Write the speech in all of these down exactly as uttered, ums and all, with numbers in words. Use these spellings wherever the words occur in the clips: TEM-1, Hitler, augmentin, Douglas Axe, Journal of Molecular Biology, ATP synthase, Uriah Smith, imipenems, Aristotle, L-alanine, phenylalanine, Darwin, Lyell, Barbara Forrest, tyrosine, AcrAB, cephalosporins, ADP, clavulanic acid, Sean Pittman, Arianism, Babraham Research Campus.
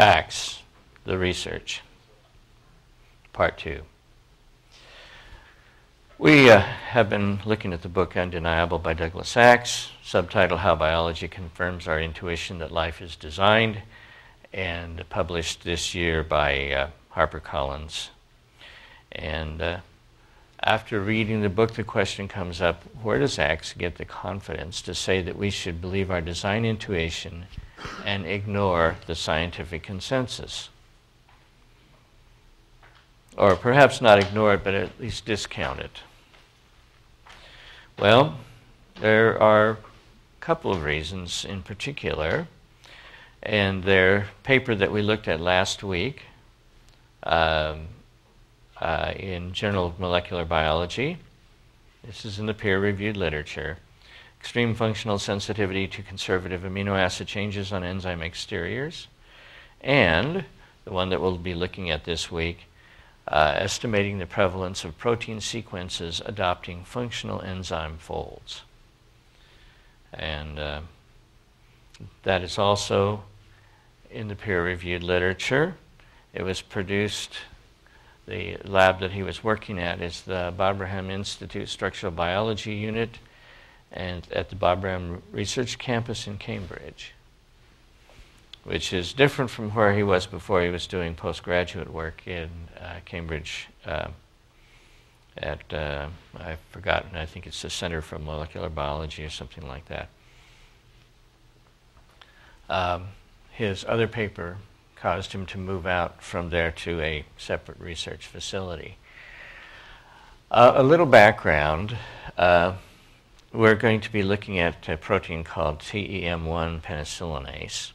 Axe, the research, part two. We uh, have been looking at the book Undeniable by Douglas Axe, subtitled How Biology Confirms Our Intuition That Life is Designed, and published this year by uh, HarperCollins. And uh, after reading the book, the question comes up, where does Axe get the confidence to say that we should believe our design intuition and ignore the scientific consensus? Or perhaps not ignore it, but at least discount it. Well, there are a couple of reasons in particular, and their paper that we looked at last week um, uh, in Journal of Molecular Biology, this is in the peer-reviewed literature, Extreme Functional Sensitivity to Conservative Amino Acid Changes on Enzyme Exteriors, and the one that we'll be looking at this week, Uh, estimating the prevalence of protein sequences adopting functional enzyme folds. And uh, that is also in the peer-reviewed literature. It was produced, the lab that he was working at is the Babraham Institute Structural Biology Unit and at the Babraham Research Campus in Cambridge, which is different from where he was before he was doing postgraduate work in uh, Cambridge uh, at, uh, I've forgotten, I think it's the Center for Molecular Biology or something like that. Um, his other paper caused him to move out from there to a separate research facility. Uh, a little background. Uh, we're going to be looking at a protein called T E M one penicillinase.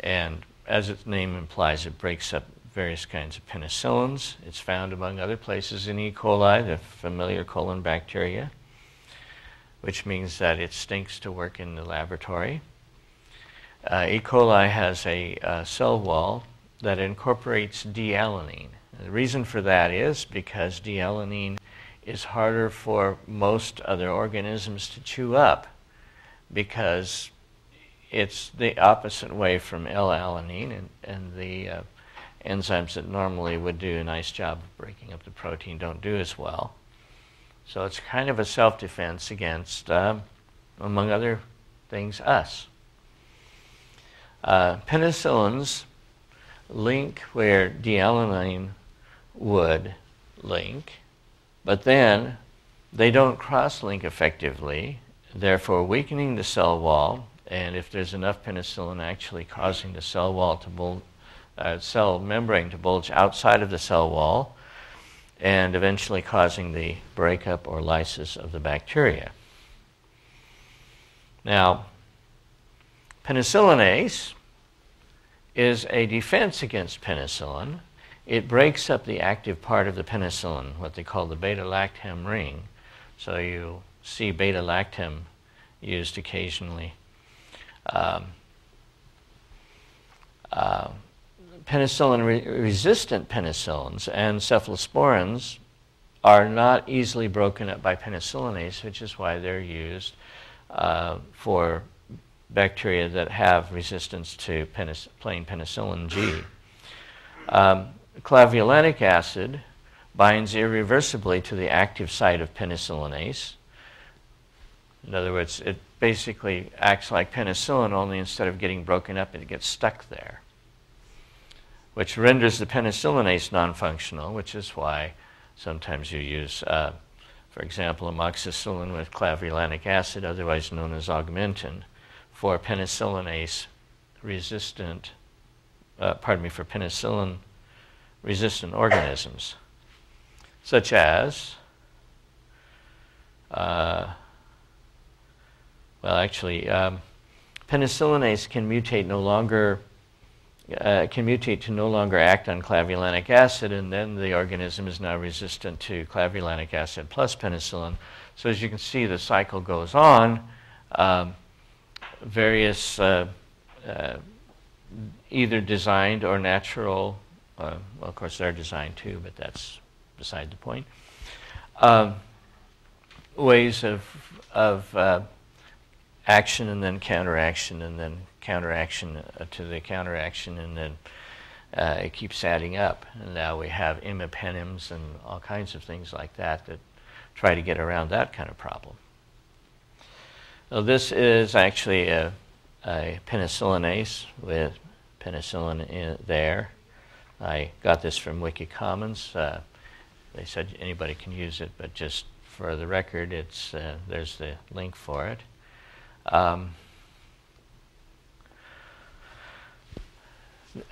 And as its name implies, it breaks up various kinds of penicillins. It's found, among other places, in E. coli, the familiar colon bacteria, which means that it stinks to work in the laboratory. Uh, E. coli has a uh, cell wall that incorporates D-alanine. The reason for that is because D-alanine is harder for most other organisms to chew up because it's the opposite way from L-alanine and, and the uh, enzymes that normally would do a nice job of breaking up the protein don't do as well. So it's kind of a self-defense against, uh, among other things, us. Uh, penicillins link where D-alanine would link, but then they don't cross-link effectively, therefore weakening the cell wall. And if there's enough penicillin actually causing the cell wall to bulge, uh, cell membrane to bulge outside of the cell wall, and eventually causing the breakup or lysis of the bacteria. Now, penicillinase is a defense against penicillin. It breaks up the active part of the penicillin, what they call the beta-lactam ring. So you see beta-lactam used occasionally. Um, uh, penicillin re resistant penicillins and cephalosporins are not easily broken up by penicillinase, which is why they're used uh, for bacteria that have resistance to penic plain penicillin G. Um, clavulanic acid binds irreversibly to the active site of penicillinase. In other words, it basically acts like penicillin, only instead of getting broken up, it gets stuck there, which renders the penicillinase non-functional, which is why sometimes you use, uh, for example, amoxicillin with clavulanic acid, otherwise known as augmentin, for penicillinase-resistant, uh, pardon me, for penicillin-resistant organisms, such as uh, well, actually, um, penicillinase can mutate no longer, uh, can mutate to no longer act on clavulanic acid, and then the organism is now resistant to clavulanic acid plus penicillin. So as you can see, the cycle goes on. Um, various uh, uh, either designed or natural, uh, well, of course, they're designed too, but that's beside the point, um, ways of, of uh, action and then counteraction and then counteraction to the counteraction, and then uh, it keeps adding up. And now we have imipenems and all kinds of things like that that try to get around that kind of problem. Now this is actually a, a penicillinase with penicillin in there. I got this from Wiki Commons. Uh, they said anybody can use it, but just for the record, it's uh, there's the link for it. Um,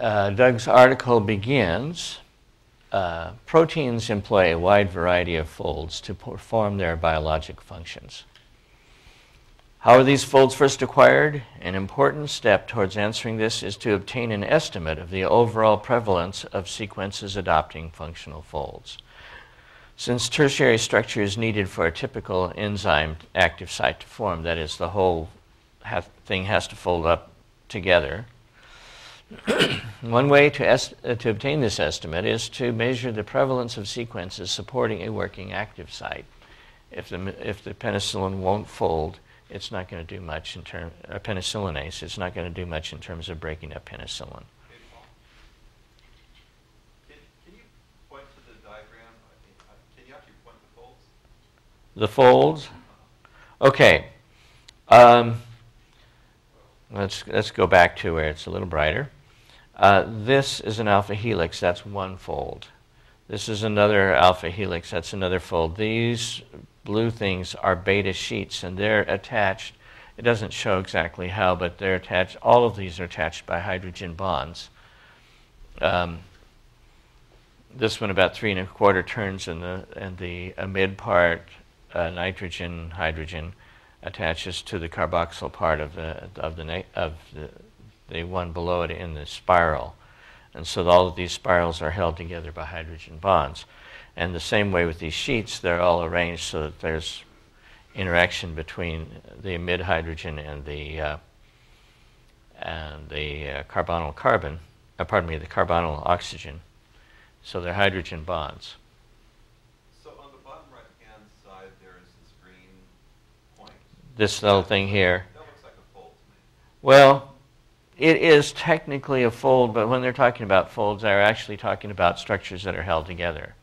uh, Doug's article begins, uh, proteins employ a wide variety of folds to perform their biologic functions. How are these folds first acquired? An important step towards answering this is to obtain an estimate of the overall prevalence of sequences adopting functional folds. Since tertiary structure is needed for a typical enzyme active site to form, that is, the whole ha thing has to fold up together, one way to, est to obtain this estimate is to measure the prevalence of sequences supporting a working active site. If the, if the penicillin won't fold, it's not going to do much in terms of penicillinase, it's not going to do much in terms of breaking up penicillin. The folds. Okay, um, let's let's go back to where it's a little brighter. Uh, this is an alpha helix. That's one fold. This is another alpha helix. That's another fold. These blue things are beta sheets, and they're attached. It doesn't show exactly how, but they're attached. All of these are attached by hydrogen bonds. Um, this one about three and a quarter turns, and the and the amide part. Uh, nitrogen, hydrogen attaches to the carboxyl part of the of the of the, the one below it in the spiral, and so all of these spirals are held together by hydrogen bonds. And the same way with these sheets, they're all arranged so that there's interaction between the amide hydrogen and the uh, and the uh, carbonyl carbon. Uh, pardon me, the carbonyl oxygen. So they're hydrogen bonds. This little thing here. That looks like a fold to me. Well, it is technically a fold, but when they're talking about folds, they're actually talking about structures that are held together,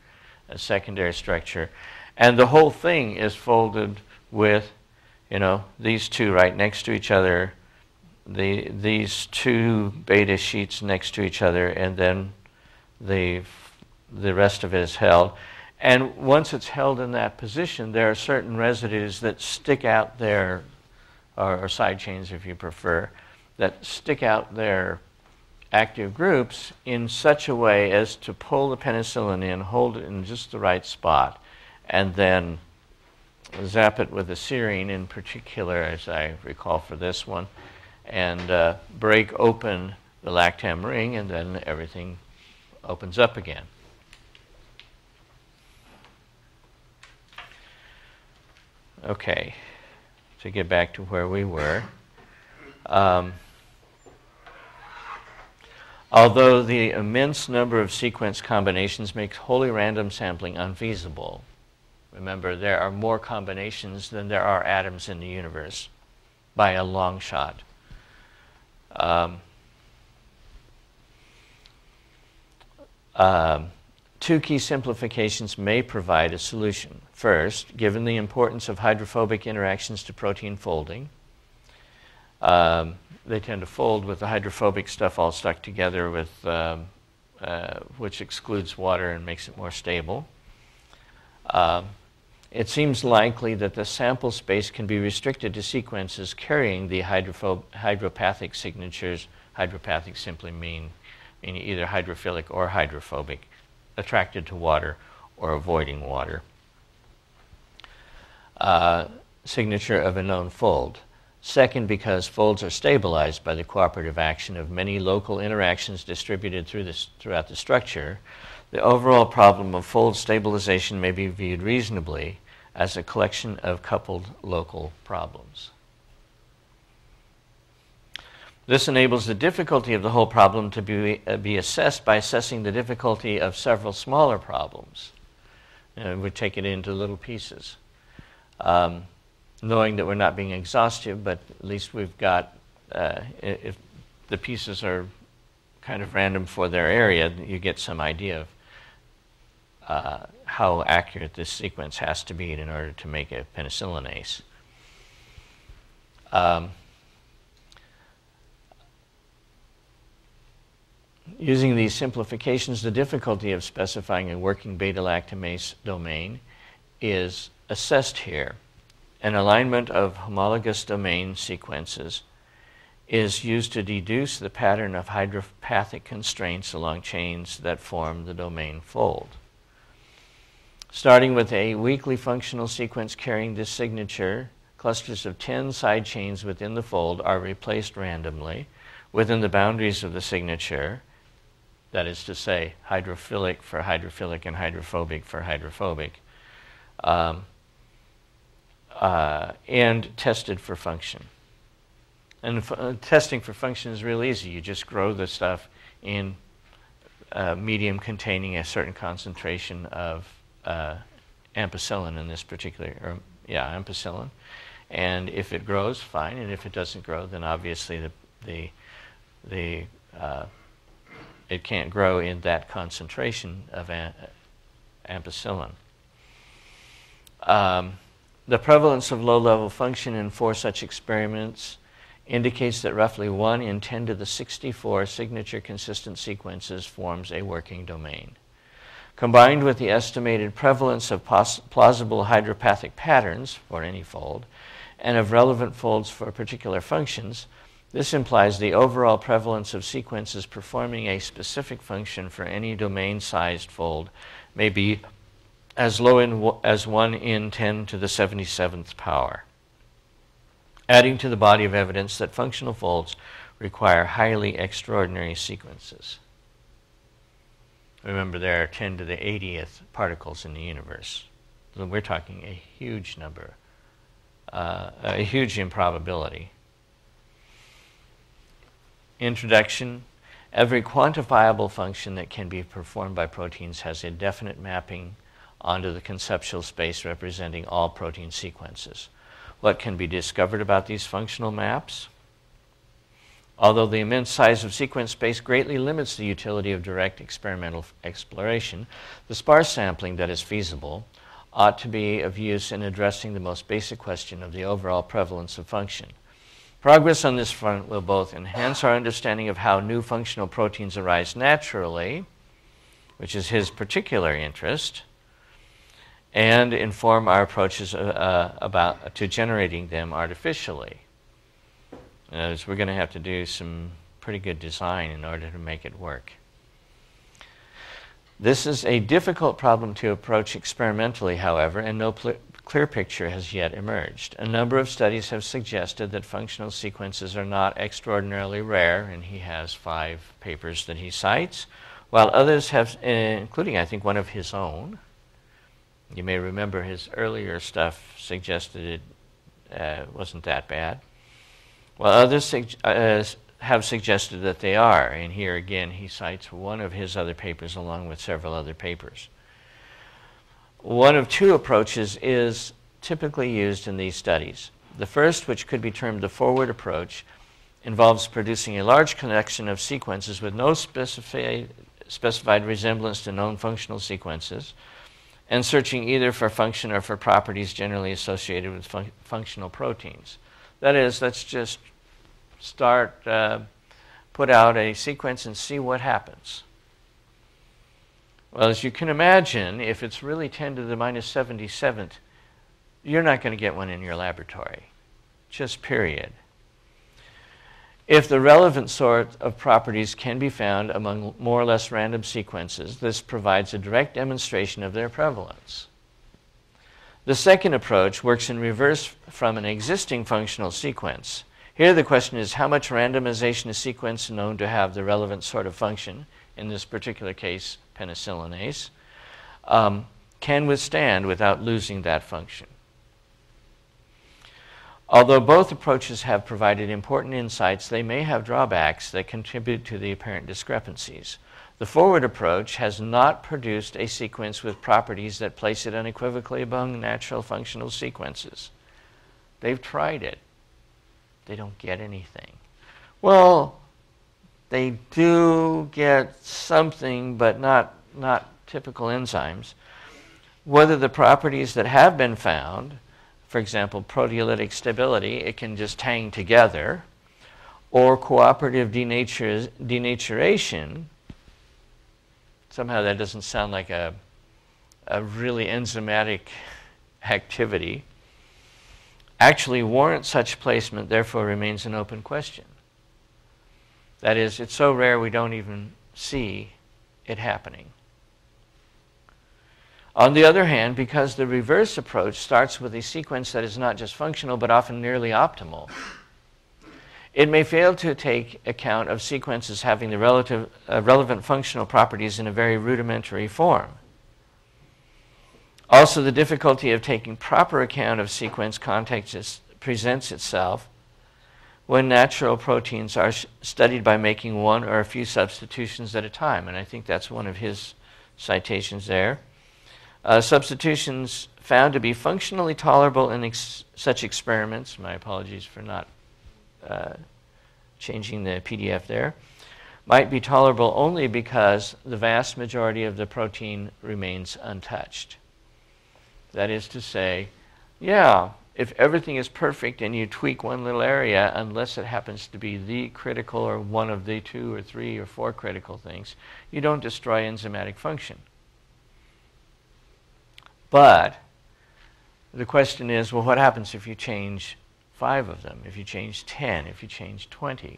a secondary structure. And the whole thing is folded with, you know, these two right next to each other, the, these two beta sheets next to each other, and then the, the rest of it is held. And once it's held in that position, there are certain residues that stick out there, or, or side chains if you prefer, that stick out their active groups in such a way as to pull the penicillin in, hold it in just the right spot, and then zap it with a serine in particular, as I recall for this one, and uh, break open the lactam ring, and then everything opens up again. Okay, to get back to where we were. Um, although the immense number of sequence combinations makes wholly random sampling unfeasible, remember there are more combinations than there are atoms in the universe by a long shot. Um, um, Two key simplifications may provide a solution. First, given the importance of hydrophobic interactions to protein folding, um, they tend to fold with the hydrophobic stuff all stuck together, with, um, uh, which excludes water and makes it more stable. Um, it seems likely that the sample space can be restricted to sequences carrying the hydrophob hydropathic signatures. Hydropathic simply mean, mean either hydrophilic or hydrophobic, attracted to water or avoiding water, uh, signature of a known fold. Second, because folds are stabilized by the cooperative action of many local interactions distributed through this, throughout the structure, the overall problem of fold stabilization may be viewed reasonably as a collection of coupled local problems. This enables the difficulty of the whole problem to be, uh, be assessed by assessing the difficulty of several smaller problems. And we take it into little pieces. Um, knowing that we're not being exhaustive, but at least we've got, uh, if the pieces are kind of random for their area, you get some idea of uh, how accurate this sequence has to be in order to make a penicillinase. Um, using these simplifications, the difficulty of specifying a working beta-lactamase domain is assessed here. An alignment of homologous domain sequences is used to deduce the pattern of hydropathic constraints along chains that form the domain fold. Starting with a weakly functional sequence carrying this signature, clusters of ten side chains within the fold are replaced randomly within the boundaries of the signature, that is to say, hydrophilic for hydrophilic and hydrophobic for hydrophobic, um, Uh, and tested for function. And f uh, testing for function is real easy. You just grow the stuff in a medium containing a certain concentration of uh, ampicillin in this particular, or, yeah, ampicillin. And if it grows, fine. And if it doesn't grow, then obviously the the the uh, it can't grow in that concentration of a ampicillin. Um, The prevalence of low-level function in four such experiments indicates that roughly one in ten to the sixty-four signature-consistent sequences forms a working domain. Combined with the estimated prevalence of plausible hydropathic patterns for any fold and of relevant folds for particular functions, this implies the overall prevalence of sequences performing a specific function for any domain-sized fold may be as low in, as one in ten to the seventy-seventh power, adding to the body of evidence that functional folds require highly extraordinary sequences. Remember, there are ten to the eightieth particles in the universe. So we're talking a huge number, uh, a huge improbability. Introduction. Every quantifiable function that can be performed by proteins has a definite mapping onto the conceptual space representing all protein sequences. What can be discovered about these functional maps? Although the immense size of sequence space greatly limits the utility of direct experimental exploration, the sparse sampling that is feasible ought to be of use in addressing the most basic question of the overall prevalence of function. Progress on this front will both enhance our understanding of how new functional proteins arise naturally, which is his particular interest, and inform our approaches uh, about uh, to generating them artificially. In other words, we're going to have to do some pretty good design in order to make it work. This is a difficult problem to approach experimentally, however, and no pl- clear picture has yet emerged. A number of studies have suggested that functional sequences are not extraordinarily rare, and he has five papers that he cites, while others have, uh, including I think one of his own. You may remember his earlier stuff suggested it uh, wasn't that bad. Well, others sug uh, have suggested that they are, and here again he cites one of his other papers along with several other papers. One of two approaches is typically used in these studies. The first, which could be termed the forward approach, involves producing a large collection of sequences with no specifi specified resemblance to known functional sequences, and searching either for function or for properties generally associated with fun functional proteins. That is, let's just start, uh, put out a sequence and see what happens. Well, as you can imagine, if it's really ten to the minus seventy-seventh, you're not going to get one in your laboratory, just period. If the relevant sort of properties can be found among more or less random sequences, this provides a direct demonstration of their prevalence. The second approach works in reverse from an existing functional sequence. Here the question is how much randomization a sequence known to have the relevant sort of function, in this particular case penicillinase, um, can withstand without losing that function. Although both approaches have provided important insights, they may have drawbacks that contribute to the apparent discrepancies. The forward approach has not produced a sequence with properties that place it unequivocally among natural functional sequences. They've tried it. They don't get anything. Well, they do get something, but not, not typical enzymes. Whether the properties that have been found, for example, proteolytic stability, it can just hang together, or cooperative denatur denaturation. Somehow that doesn't sound like a, a really enzymatic activity. Actually warrants such placement, therefore remains an open question. That is, it's so rare we don't even see it happening. On the other hand, because the reverse approach starts with a sequence that is not just functional, but often nearly optimal, it may fail to take account of sequences having the relative, uh, relevant functional properties in a very rudimentary form. Also, the difficulty of taking proper account of sequence context is, presents itself when natural proteins are studied by making one or a few substitutions at a time. And I think that's one of his citations there. Uh, substitutions found to be functionally tolerable in ex such experiments, my apologies for not uh, changing the P D F there, might be tolerable only because the vast majority of the protein remains untouched. That is to say, yeah, if everything is perfect and you tweak one little area, unless it happens to be the critical or one of the two or three or four critical things, you don't destroy enzymatic function. But the question is, well, what happens if you change five of them, if you change ten, if you change twenty?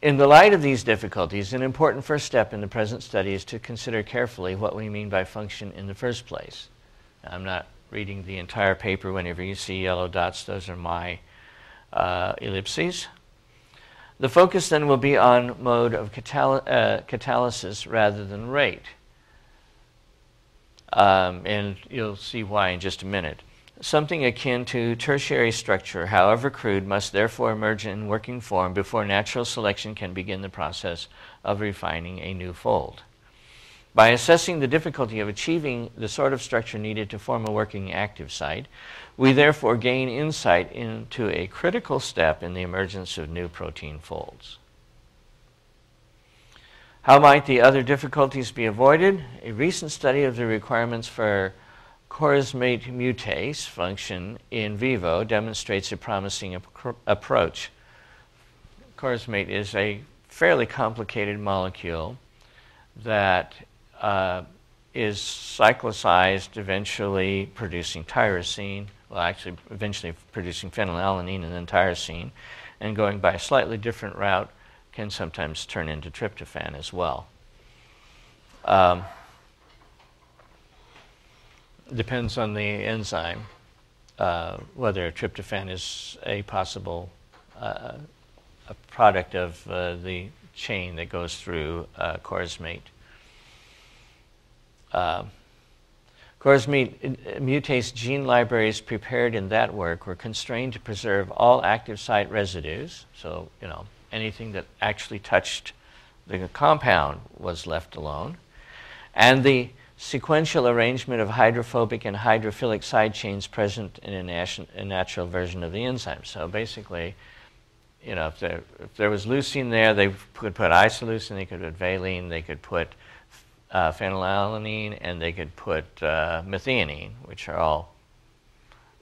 In the light of these difficulties, an important first step in the present study is to consider carefully what we mean by function in the first place. Now, I'm not reading the entire paper. Whenever you see yellow dots, those are my uh, ellipses. The focus then will be on mode of catal- uh, catalysis rather than rate. Um, and you'll see why in just a minute. Something akin to tertiary structure, however crude, must therefore emerge in working form before natural selection can begin the process of refining a new fold. By assessing the difficulty of achieving the sort of structure needed to form a working active site, we therefore gain insight into a critical step in the emergence of new protein folds. How might the other difficulties be avoided? A recent study of the requirements for chorismate mutase function in vivo demonstrates a promising ap approach. Chorismate is a fairly complicated molecule that uh, is cyclicized, eventually producing tyrosine, well actually eventually producing phenylalanine and then tyrosine, and going by a slightly different route can sometimes turn into tryptophan as well. Um, depends on the enzyme, uh, whether tryptophan is a possible uh, a product of uh, the chain that goes through uh, chorismate. Uh, Chorismate mutase gene libraries prepared in that work were constrained to preserve all active site residues, so, you know, anything that actually touched the compound was left alone. And the sequential arrangement of hydrophobic and hydrophilic side chains present in a, nat a natural version of the enzyme. So basically, you know, if there, if there was leucine there, they could put isoleucine, they could put valine, they could put uh, phenylalanine, and they could put uh, methionine, which are all.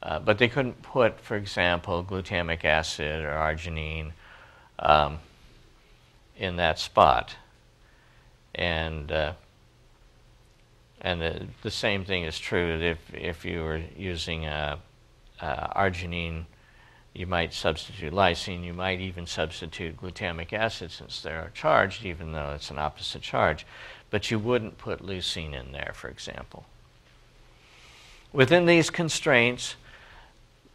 Uh, but they couldn't put, for example, glutamic acid or arginine Um, in that spot, and uh, and the, the same thing is true if if you were using uh, uh, arginine, you might substitute lysine, you might even substitute glutamic acid since they're charged, even though it's an opposite charge, but you wouldn't put leucine in there, for example. Within these constraints,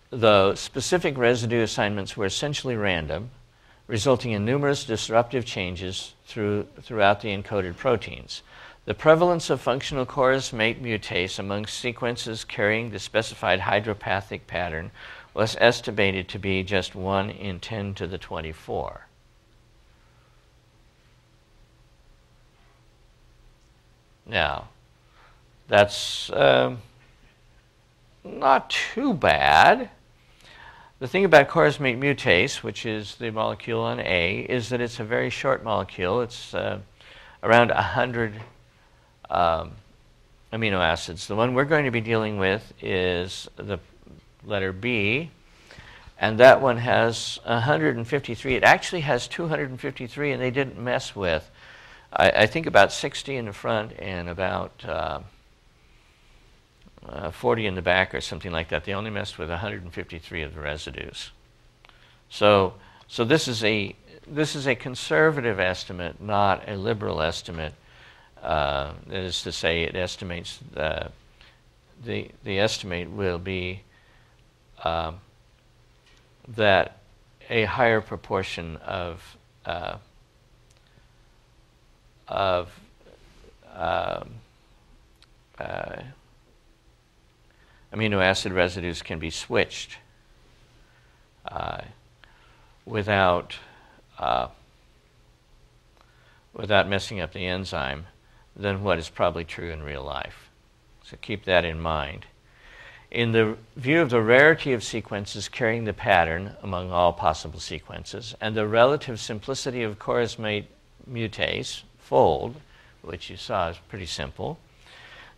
though, specific residue assignments were essentially random, resulting in numerous disruptive changes through, throughout the encoded proteins. The prevalence of functional chorismate mutase among sequences carrying the specified hydropathic pattern was estimated to be just one in ten to the twenty-four. Now, that's um, not too bad. The thing about chorismate mutase, which is the molecule on A, is that it's a very short molecule. It's uh, around one hundred um, amino acids. The one we're going to be dealing with is the letter B, and that one has one hundred fifty-three. It actually has two hundred fifty-three, and they didn't mess with, I, I think, about sixty in the front and about uh, Uh, forty in the back or something like that. They only messed with one hundred fifty-three of the residues. So, so this is a this is a conservative estimate, not a liberal estimate. Uh, that is to say, it estimates the the the estimate will be uh, that a higher proportion of uh, of uh, uh, amino acid residues can be switched uh, without uh, without messing up the enzyme than what is probably true in real life. So keep that in mind. In the view of the rarity of sequences carrying the pattern among all possible sequences and the relative simplicity of chorismate mutase fold, which you saw is pretty simple,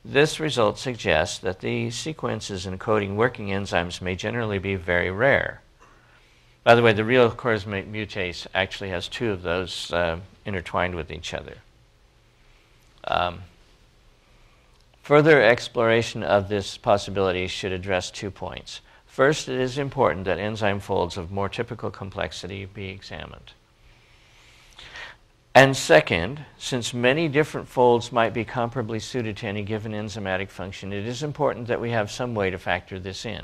this result suggests that the sequences encoding working enzymes may generally be very rare. By the way, the real chorismate mutase actually has two of those uh, intertwined with each other. Um, further exploration of this possibility should address two points. First, it is important that enzyme folds of more typical complexity be examined. And second, since many different folds might be comparably suited to any given enzymatic function, it is important that we have some way to factor this in.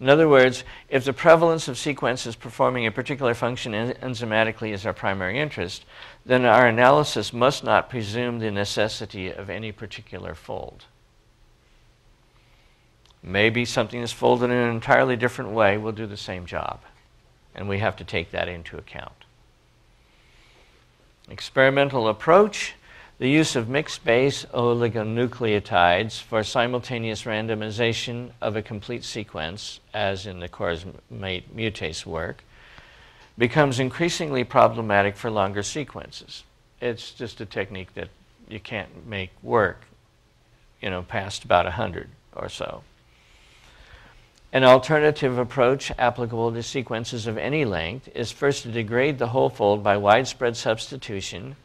In other words, if the prevalence of sequences performing a particular function en enzymatically is our primary interest, then our analysis must not presume the necessity of any particular fold. Maybe something is folded in an entirely different way will do the same job, and we have to take that into account. Experimental approach, the use of mixed base oligonucleotides for simultaneous randomization of a complete sequence, as in the chorismate mutase work, becomes increasingly problematic for longer sequences. It's just a technique that you can't make work, you know, past about one hundred or so. An alternative approach applicable to sequences of any length is first to degrade the whole fold by widespread substitution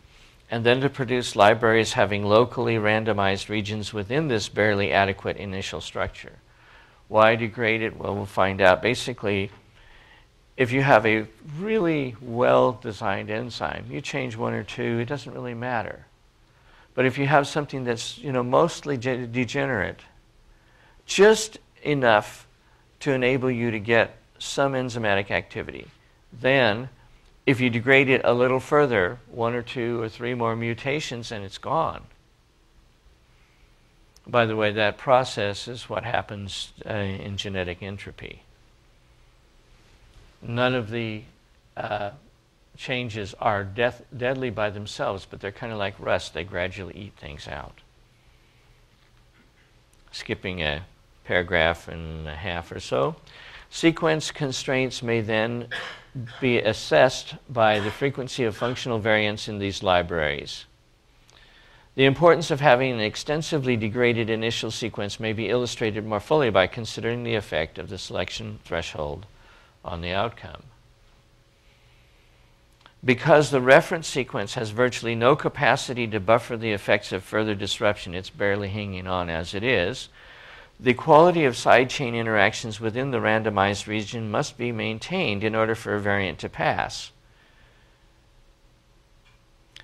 and then to produce libraries having locally randomized regions within this barely adequate initial structure. Why degrade it? Well, we'll find out. Basically, if you have a really well-designed enzyme, you change one or two, it doesn't really matter. But if you have something that's, you know, mostly de- degenerate, just enough to enable you to get some enzymatic activity. Then, if you degrade it a little further, one or two or three more mutations, and it's gone. By the way, that process is what happens uh, in genetic entropy. None of the uh, changes are death deadly by themselves, but they're kind of like rust. They gradually eat things out. Skipping a paragraph and a half or so. Sequence constraints may then be assessed by the frequency of functional variants in these libraries. The importance of having an extensively degraded initial sequence may be illustrated more fully by considering the effect of the selection threshold on the outcome. Because the reference sequence has virtually no capacity to buffer the effects of further disruption, it's barely hanging on as it is, the quality of side chain interactions within the randomized region must be maintained in order for a variant to pass.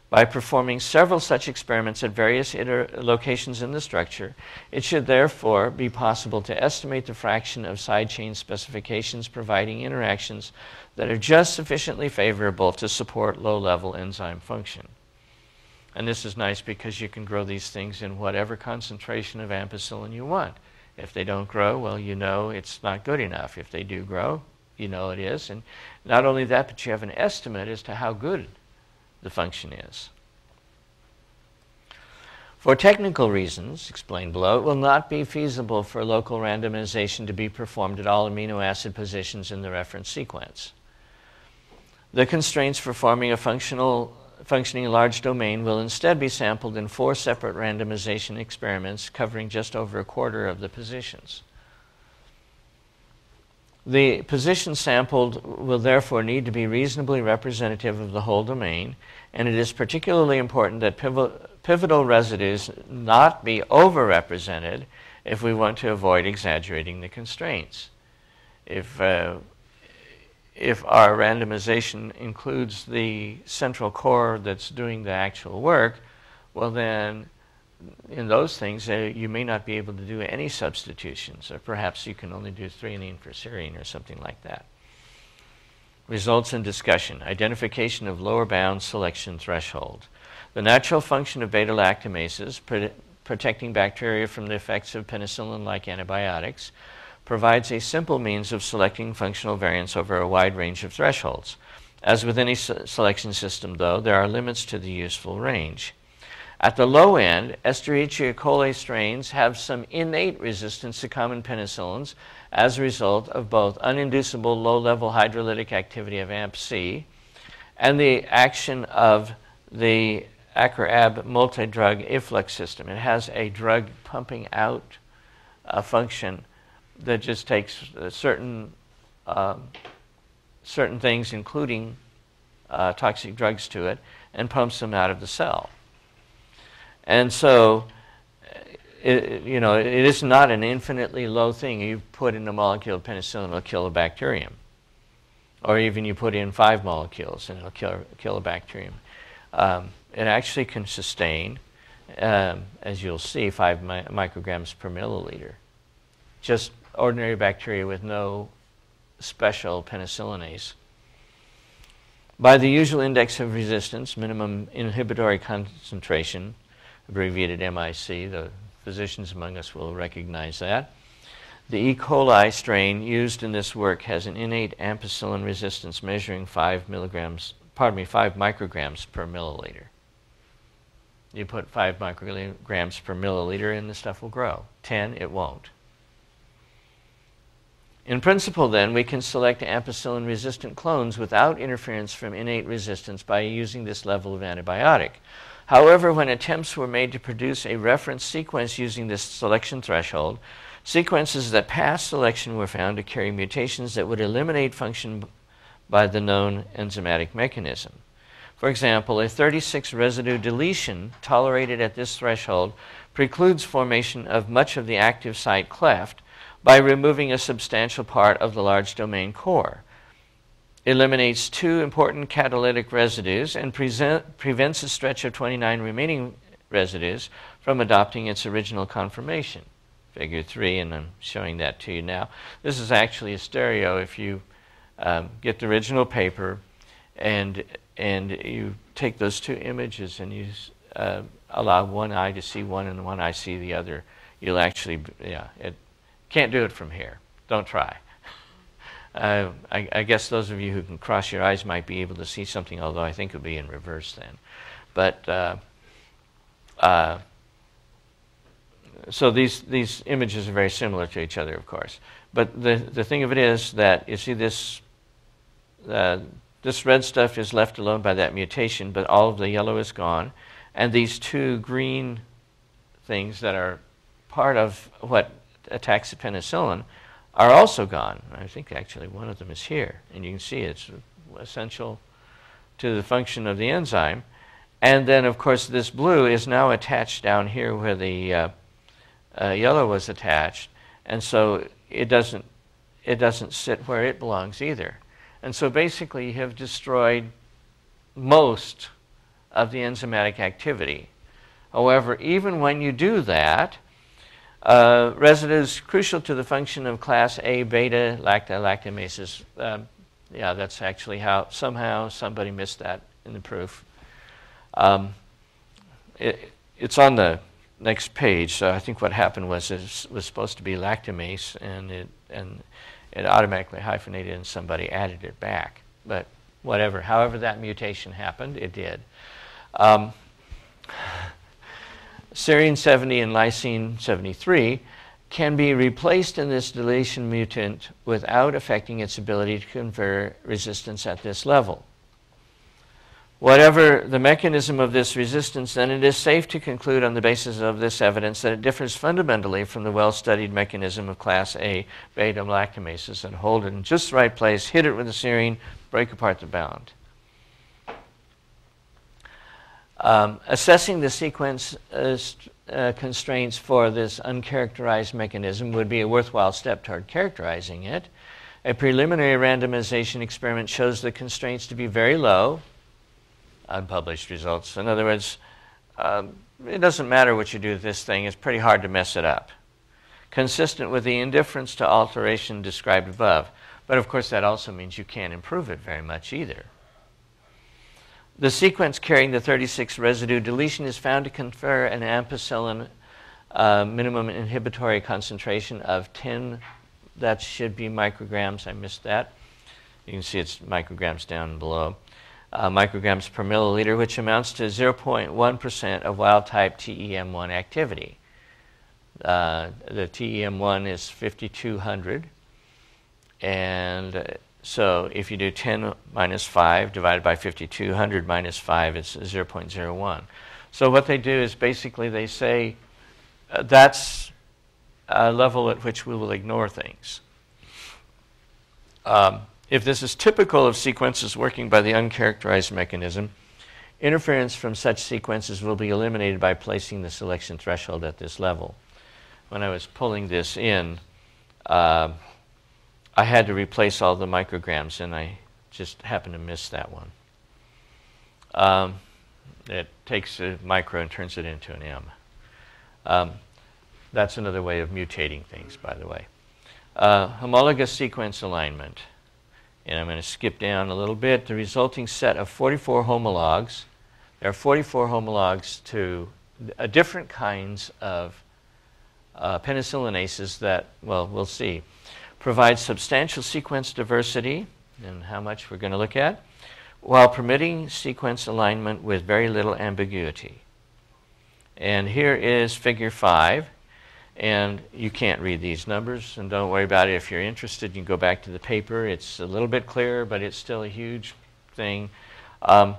By performing several such experiments at various locations in the structure, it should therefore be possible to estimate the fraction of side chain specifications providing interactions that are just sufficiently favorable to support low-level enzyme function. And this is nice because you can grow these things in whatever concentration of ampicillin you want. If they don't grow, well, you know it's not good enough. If they do grow, you know it is. And not only that, but you have an estimate as to how good the function is. For technical reasons, explained below, it will not be feasible for local randomization to be performed at all amino acid positions in the reference sequence. The constraints for forming a functional, functioning large domain will instead be sampled in four separate randomization experiments covering just over a quarter of the positions. The positions sampled will therefore need to be reasonably representative of the whole domain, and it is particularly important that pivotal residues not be overrepresented if we want to avoid exaggerating the constraints. If, uh, if our randomization includes the central core that's doing the actual work, well then, in those things, uh, you may not be able to do any substitutions, or perhaps you can only do threonine for serine or something like that. Results and discussion. Identification of lower bound selection threshold. The natural function of beta-lactamases, pr protecting bacteria from the effects of penicillin-like antibiotics, provides a simple means of selecting functional variants over a wide range of thresholds. As with any se selection system, though, there are limits to the useful range. At the low end, Escherichia coli strains have some innate resistance to common penicillins as a result of both uninducible low-level hydrolytic activity of A M P C and the action of the AcrAB multi-drug efflux system. It has a drug pumping out uh, function that just takes uh, certain, uh, certain things, including uh, toxic drugs to it, and pumps them out of the cell. And so, it, you know, it is not an infinitely low thing. You put in a molecule of penicillin, it'll kill a bacterium. Or even you put in five molecules and it'll kill, kill a bacterium. Um, it actually can sustain, um, as you'll see, five mi micrograms per milliliter. Just ordinary bacteria with no special penicillinase. By the usual index of resistance, minimum inhibitory concentration, abbreviated M I C, the physicians among us will recognize that. The E. coli strain used in this work has an innate ampicillin resistance measuring five milligrams, pardon me, five micrograms per milliliter. You put five micrograms per milliliter and the stuff will grow. Ten, it won't. In principle, then, we can select ampicillin-resistant clones without interference from innate resistance by using this level of antibiotic. However, when attempts were made to produce a reference sequence using this selection threshold, sequences that passed selection were found to carry mutations that would eliminate function by the known enzymatic mechanism. For example, a thirty-six residue deletion tolerated at this threshold precludes formation of much of the active site cleft by removing a substantial part of the large domain core. Eliminates two important catalytic residues and present, prevents a stretch of twenty-nine remaining residues from adopting its original conformation. Figure three, and I'm showing that to you now. This is actually a stereo. If you um, get the original paper and, and you take those two images and you uh, allow one eye to see one and one eye see the other, you'll actually, yeah, it can't do it from here. Don't try. Uh, I, I guess those of you who can cross your eyes might be able to see something, although I think it would be in reverse then. But uh, uh, so these these images are very similar to each other, of course. But the the thing of it is that you see this uh, this red stuff is left alone by that mutation, but all of the yellow is gone, and these two green things that are part of what attacks the penicillin are also gone. I think actually one of them is here, and you can see it's essential to the function of the enzyme. And then, of course, this blue is now attached down here where the uh, uh, yellow was attached, and so it doesn't it doesn't sit where it belongs either. And so basically, you have destroyed most of the enzymatic activity. However, even when you do that, Uh, residues crucial to the function of class A beta lactalactamases. Um, yeah, that's actually how somehow somebody missed that in the proof. Um, it, it's on the next page. So I think what happened was it was supposed to be lactamase, and it and it automatically hyphenated, and somebody added it back. But whatever, however that mutation happened, it did. Um, serine seventy and lysine seventy-three can be replaced in this deletion mutant without affecting its ability to confer resistance at this level. Whatever the mechanism of this resistance, then it is safe to conclude on the basis of this evidence that it differs fundamentally from the well-studied mechanism of class A beta-lactamases and hold it in just the right place, hit it with a serine, break apart the bound. Um, assessing the sequence uh, uh, constraints for this uncharacterized mechanism would be a worthwhile step toward characterizing it. A preliminary randomization experiment shows the constraints to be very low, unpublished results. In other words, um, it doesn't matter what you do with this thing, it's pretty hard to mess it up. Consistent with the indifference to alteration described above. But of course that also means you can't improve it very much either. The sequence carrying the thirty-six residue deletion is found to confer an ampicillin uh, minimum inhibitory concentration of ten, that should be micrograms, I missed that. You can see it's micrograms down below, uh, micrograms per milliliter, which amounts to zero point one percent of wild-type T E M one activity. Uh, the T E M one is fifty-two hundred, and uh, so if you do ten minus five divided by fifty-two hundred minus five, it's zero point zero one. So what they do is basically they say uh, that's a level at which we will ignore things. Um, if this is typical of sequences working by the uncharacterized mechanism, interference from such sequences will be eliminated by placing the selection threshold at this level. When I was pulling this in, uh, I had to replace all the micrograms, and I just happened to miss that one. Um, it takes a micro and turns it into an M. Um, that's another way of mutating things, by the way. Uh, homologous sequence alignment. And I'm going to skip down a little bit. The resulting set of forty-four homologs. There are forty-four homologs to uh, different kinds of uh, penicillinases that, well, we'll see. Provides substantial sequence diversity, and how much we're going to look at, while permitting sequence alignment with very little ambiguity. And here is figure five, and you can't read these numbers, and don't worry about it. If you're interested, you can go back to the paper. It's a little bit clearer, but it's still a huge thing. Um,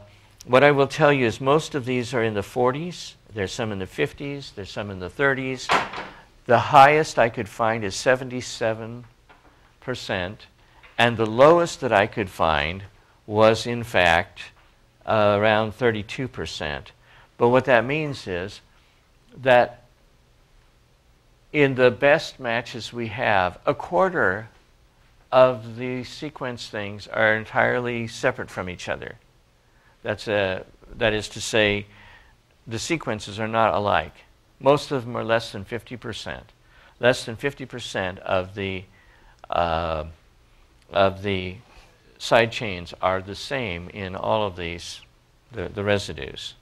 what I will tell you is most of these are in the forties, there's some in the fifties, there's some in the thirties. The highest I could find is seventy-seven. And the lowest that I could find was, in fact, uh, around thirty-two percent. But what that means is that in the best matches we have, a quarter of the sequence things are entirely separate from each other. That's a, that is to say, the sequences are not alike. Most of them are less than fifty percent. Less than fifty percent of the Uh, of the side chains are the same in all of these, the, the residues.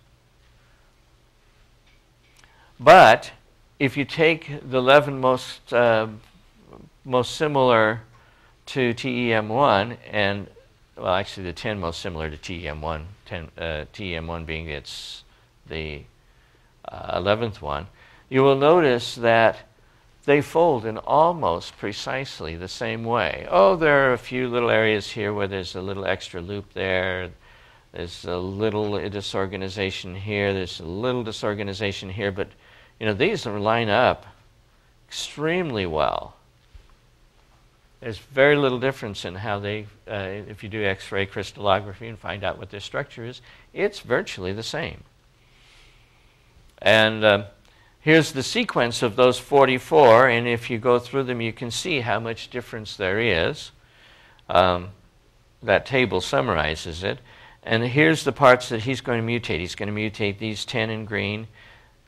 But if you take the eleven most, uh, most similar to T E M one and, well, actually the ten most similar to T E M one, ten, uh, T E M one being its the uh, eleventh one, you will notice that they fold in almost precisely the same way. Oh, there are a few little areas here where there's a little extra loop there. There's a little disorganization here. There's a little disorganization here. But, you know, these line up extremely well. There's very little difference in how they, uh, if you do X-ray crystallography and find out what their structure is, it's virtually the same. And Um, here's the sequence of those forty-four, and if you go through them, you can see how much difference there is. Um, that table summarizes it. And here's the parts that he's going to mutate. He's going to mutate these ten in green,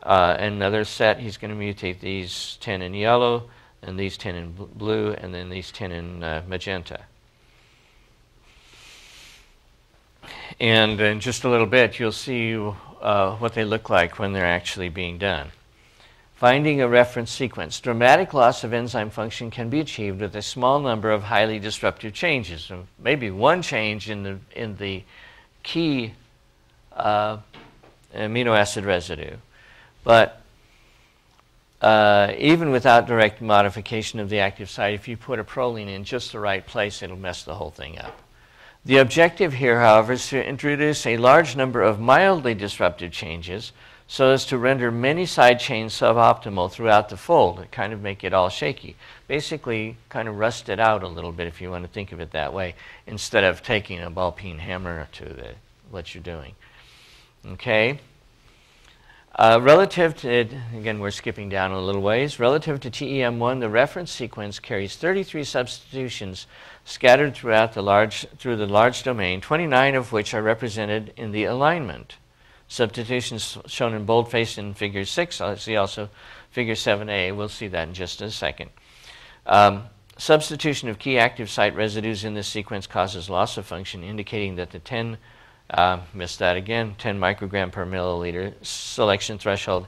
uh, another set. He's going to mutate these ten in yellow, and these ten in blue, and then these ten in uh, magenta. And in just a little bit, you'll see uh, what they look like when they're actually being done. Finding a reference sequence. Dramatic loss of enzyme function can be achieved with a small number of highly disruptive changes. Maybe one change in the, in the key uh, amino acid residue. But uh, even without direct modification of the active site, if you put a proline in just the right place, it'll mess the whole thing up. The objective here, however, is to introduce a large number of mildly disruptive changes so as to render many side chains suboptimal throughout the fold, and kind of make it all shaky. Basically, kind of rust it out a little bit, if you want to think of it that way, instead of taking a ball-peen hammer to the, what you're doing. Okay? Uh, relative to, again, we're skipping down a little ways. Relative to T E M one, the reference sequence carries thirty-three substitutions scattered throughout the large, through the large domain, twenty-nine of which are represented in the alignment. Substitutions shown in boldface in figure six. I see also figure seven A. We'll see that in just a second. Um, substitution of key active site residues in this sequence causes loss of function, indicating that the ten, uh, missed that again, ten microgram per milliliter selection threshold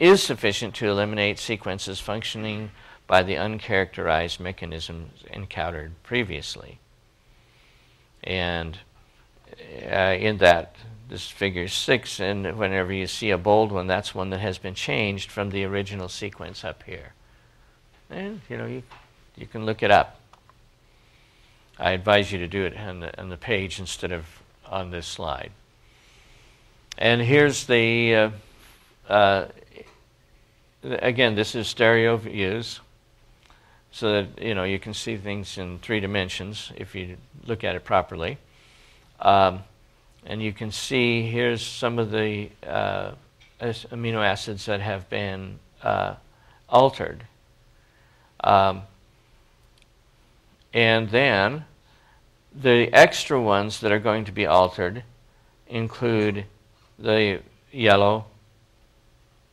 is sufficient to eliminate sequences functioning by the uncharacterized mechanisms encountered previously. And uh, in that, this figure six, and whenever you see a bold one, that's one that has been changed from the original sequence up here. And, you know, you, you can look it up. I advise you to do it on the, on the page instead of on this slide. And here's the, uh, uh, again, this is stereo views, so that, you know, you can see things in three dimensions if you look at it properly. Um, And you can see here's some of the uh, amino acids that have been uh, altered. Um, and then the extra ones that are going to be altered include the yellow,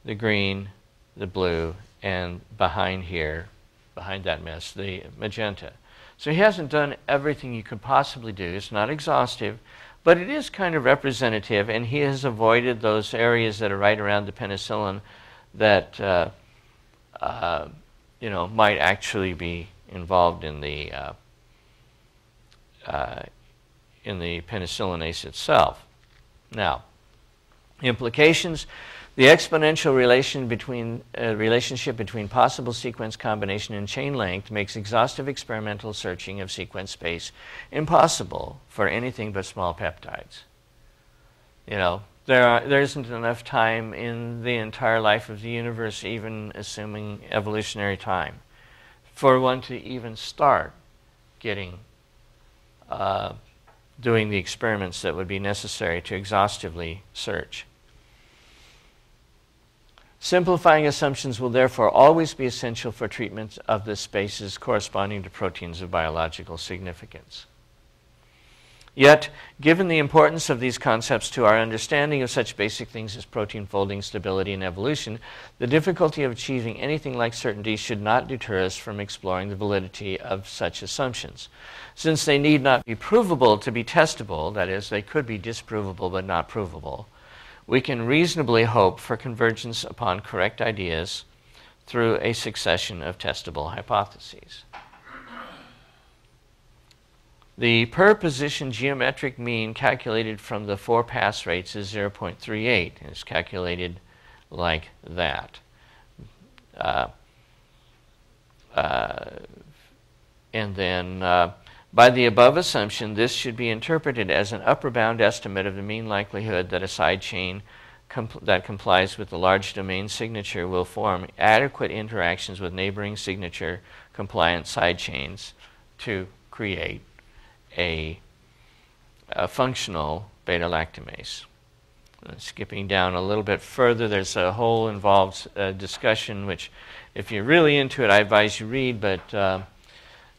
the green, the blue, and behind here, behind that mess, the magenta. So he hasn't done everything you could possibly do. It's not exhaustive. But it is kind of representative, and he has avoided those areas that are right around the penicillin that uh, uh, you know, might actually be involved in the uh, uh, in the penicillinase itself. Now, implications: the exponential relation between uh, relationship between possible sequence combination and chain length makes exhaustive experimental searching of sequence space impossible for anything but small peptides. You know, there are, there isn't enough time in the entire life of the universe, even assuming evolutionary time, for one to even start getting uh, doing the experiments that would be necessary to exhaustively search. Simplifying assumptions will therefore always be essential for treatment of the spaces corresponding to proteins of biological significance. Yet, given the importance of these concepts to our understanding of such basic things as protein folding, stability, and evolution, the difficulty of achieving anything like certainty should not deter us from exploring the validity of such assumptions. Since they need not be provable to be testable, that is, they could be disprovable but not provable, we can reasonably hope for convergence upon correct ideas through a succession of testable hypotheses. The per position geometric mean calculated from the four pass rates is zero point three eight. It's calculated like that. Uh, uh, and then uh, by the above assumption, this should be interpreted as an upper bound estimate of the mean likelihood that a side chain compl that complies with the large domain signature will form adequate interactions with neighboring signature compliant side chains to create a, a functional beta-lactamase. Skipping down a little bit further, there's a whole involved uh, discussion, which if you're really into it, I advise you read, but uh,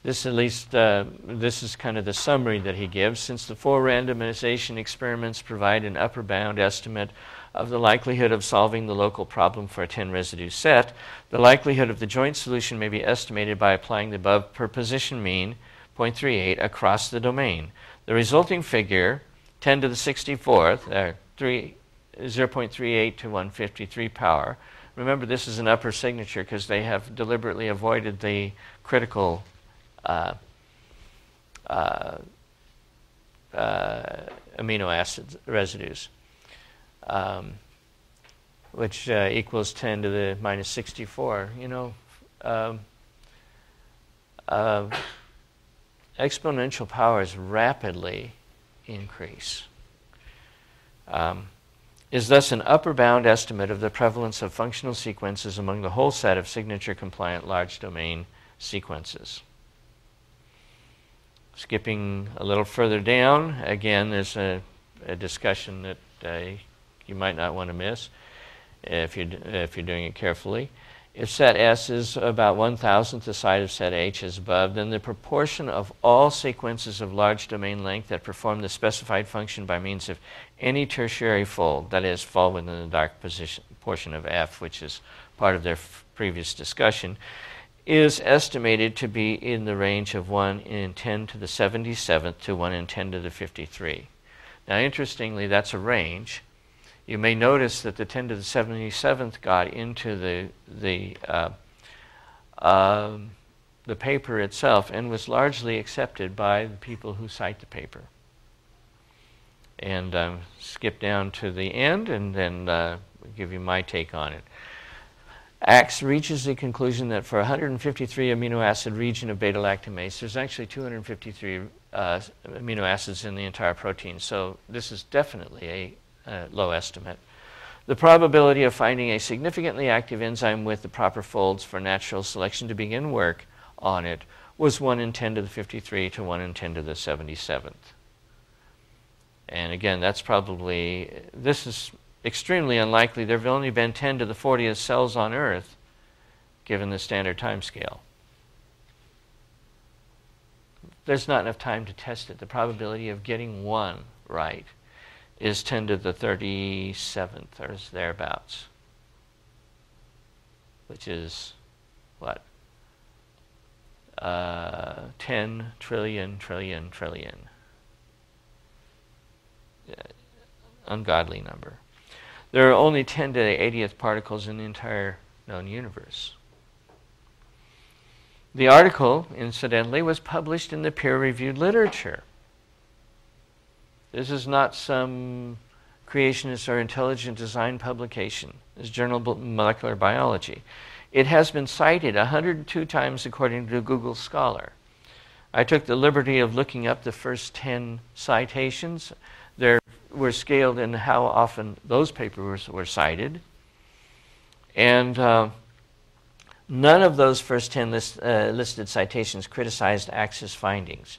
This at least, uh, this is kind of the summary that he gives. Since the four randomization experiments provide an upper bound estimate of the likelihood of solving the local problem for a ten residue set, the likelihood of the joint solution may be estimated by applying the above per position mean, zero point three eight, across the domain. The resulting figure, ten to the sixty-fourth, uh, zero point three eight to one fifty-three power. Remember, this is an upper signature because they have deliberately avoided the critical Uh, uh, uh, amino acid residues. Um, which uh, equals ten to the minus sixty-four. You know, um, uh, exponential powers rapidly increase. Um, is thus an upper bound estimate of the prevalence of functional sequences among the whole set of signature-compliant large domain sequences. Skipping a little further down, again, there's a, a discussion that uh, you might not want to miss if you're, if you're doing it carefully. If set S is about one thousandth the size of set H as above, then the proportion of all sequences of large domain length that perform the specified function by means of any tertiary fold, that is, fall within the dark position, portion of F, which is part of their f previous discussion, is estimated to be in the range of one in ten to the seventy-seventh to one in ten to the fifty-three. Now, interestingly, that's a range. You may notice that the ten to the seventy-seventh got into the the uh, uh, the paper itself and was largely accepted by the people who cite the paper. And um, skip down to the end, and then uh, give you my take on it. Axe reaches the conclusion that for one hundred fifty-three amino acid region of beta-lactamase, there's actually two hundred fifty-three uh, amino acids in the entire protein. So this is definitely a uh, low estimate. The probability of finding a significantly active enzyme with the proper folds for natural selection to begin work on it was one in ten to the fifty-three to one in ten to the seventy-seventh. And again, that's probably, this is extremely unlikely. There have only been ten to the fortieth cells on Earth given the standard time scale. There's not enough time to test it. The probability of getting one right is ten to the thirty-seventh or thereabouts, which is what? Uh, ten trillion, trillion, trillion. Uh, ungodly number. There are only ten to the eightieth particles in the entire known universe. The article, incidentally, was published in the peer-reviewed literature. This is not some creationist or intelligent design publication. This is Journal of Molecular Biology. It has been cited one hundred two times according to Google Scholar. I took the liberty of looking up the first ten citations. They're were scaled in how often those papers were cited. And uh, none of those first ten list, uh, listed citations criticized Axe's findings.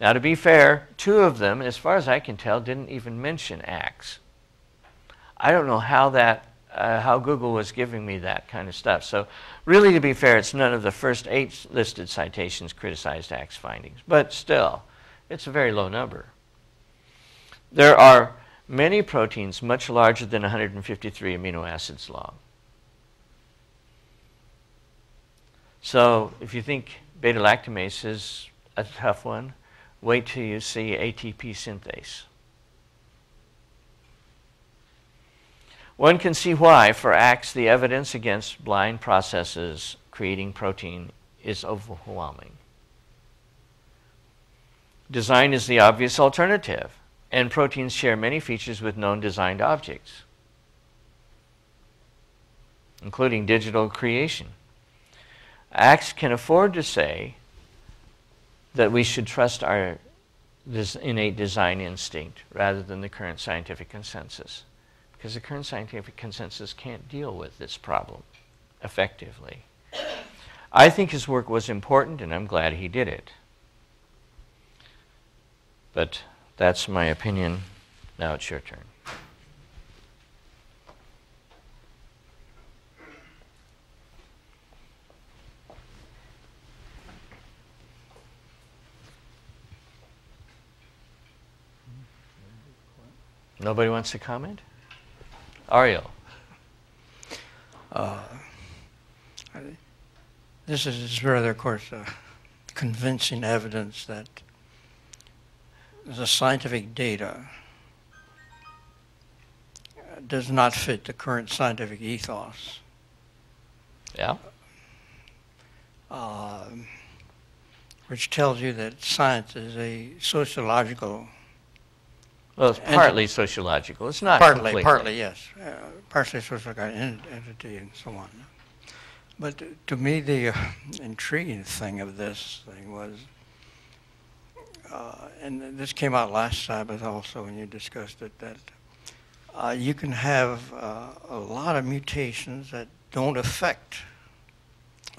Now, to be fair, two of them, as far as I can tell, didn't even mention Axe. I don't know how that, uh, how Google was giving me that kind of stuff. So really, to be fair, it's none of the first eight listed citations criticized Axe findings. But still, it's a very low number. There are many proteins much larger than one hundred fifty-three amino acids long. So if you think beta-lactamase is a tough one, wait till you see A T P synthase. One can see why, for Axe, the evidence against blind processes creating protein is overwhelming. Design is the obvious alternative. And proteins share many features with known designed objects, including digital creation. Axe can afford to say that we should trust our this innate design instinct rather than the current scientific consensus, because the current scientific consensus can't deal with this problem effectively. I think his work was important, and I'm glad he did it. But that's my opinion. Now it's your turn. Nobody wants to comment? Ariel. Uh, this is rather, of course, uh, convincing evidence that the scientific data does not fit the current scientific ethos. Yeah. Uh, which tells you that science is a sociological Well, it's partly and, sociological. It's not partly, completely. Partly, yes. Uh, partially sociological entity and so on. But to me, the uh, intriguing thing of this thing was, uh, and this came out last Sabbath also when you discussed it, that uh, you can have uh, a lot of mutations that don't affect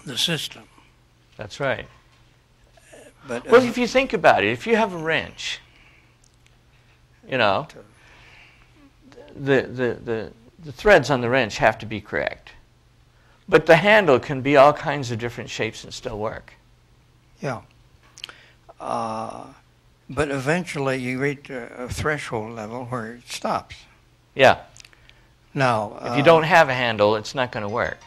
the system. That's right. But, well, um, if you think about it, if you have a wrench, you know, the, the, the, the threads on the wrench have to be correct. But the handle can be all kinds of different shapes and still work. Yeah. Uh, but eventually you reach a, a threshold level where it stops. Yeah. Now, if uh, you don't have a handle, it's not going to work.